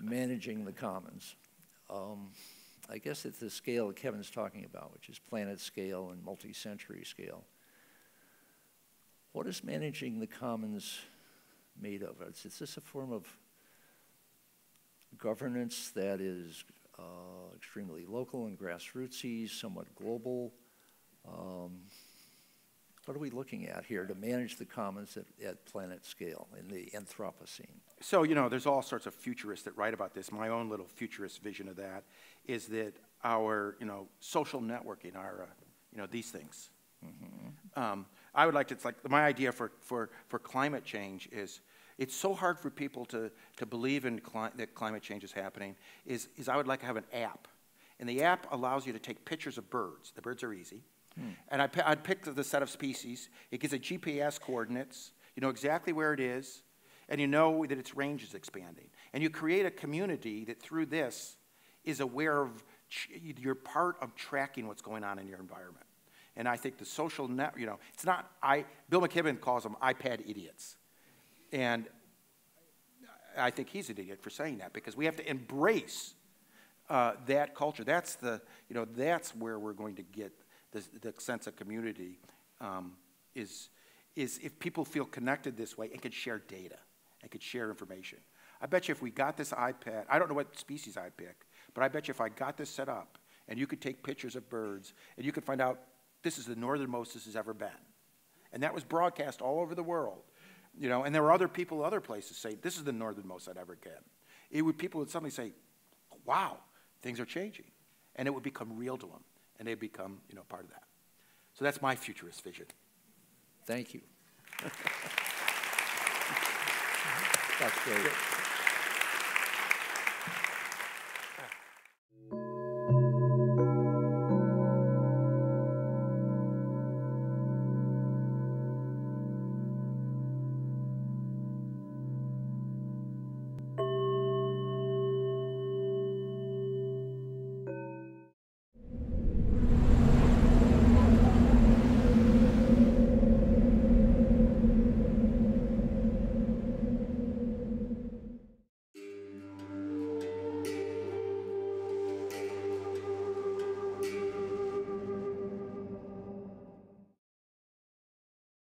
managing the commons. I guess it's the scale that Kevin's talking about, which is planet scale and multi-century scale. What is managing the commons made of? Is this a form of governance that is extremely local and grassrootsy, somewhat global? What are we looking at here to manage the commons at planet scale in the Anthropocene? So, you know, there's all sorts of futurists that write about this. My own little futurist vision of that is that our, you know, social networking, our, you know, these things. I would like to, it's like, my idea for climate change is, it's so hard for people to believe in that climate change is happening, is I would like to have an app. And the app allows you to take pictures of birds. The birds are easy. And I'd pick the set of species. It gives it GPS coordinates. You know exactly where it is, and you know that its range is expanding. And you create a community that through this is aware of, you're part of tracking what's going on in your environment. And I think the social net, you know, it's not, Bill McKibben calls them iPad idiots. And I think he's an idiot for saying that, because we have to embrace that culture. That's the, you know, that's where we're going to get the sense of community, is if people feel connected this way and can share data and can share information. I bet you if we got this iPad, I don't know what species I'd pick, but I bet you if I got this set up and you could take pictures of birds and you could find out this is the northernmost this has ever been. And that was broadcast all over the world. You know, and there were other people, other places say, this is the northernmost I'd ever get. It would, people would suddenly say, wow, things are changing. And it would become real to them. And they'd become, you know, part of that. So that's my futurist vision. Thank you. That's great.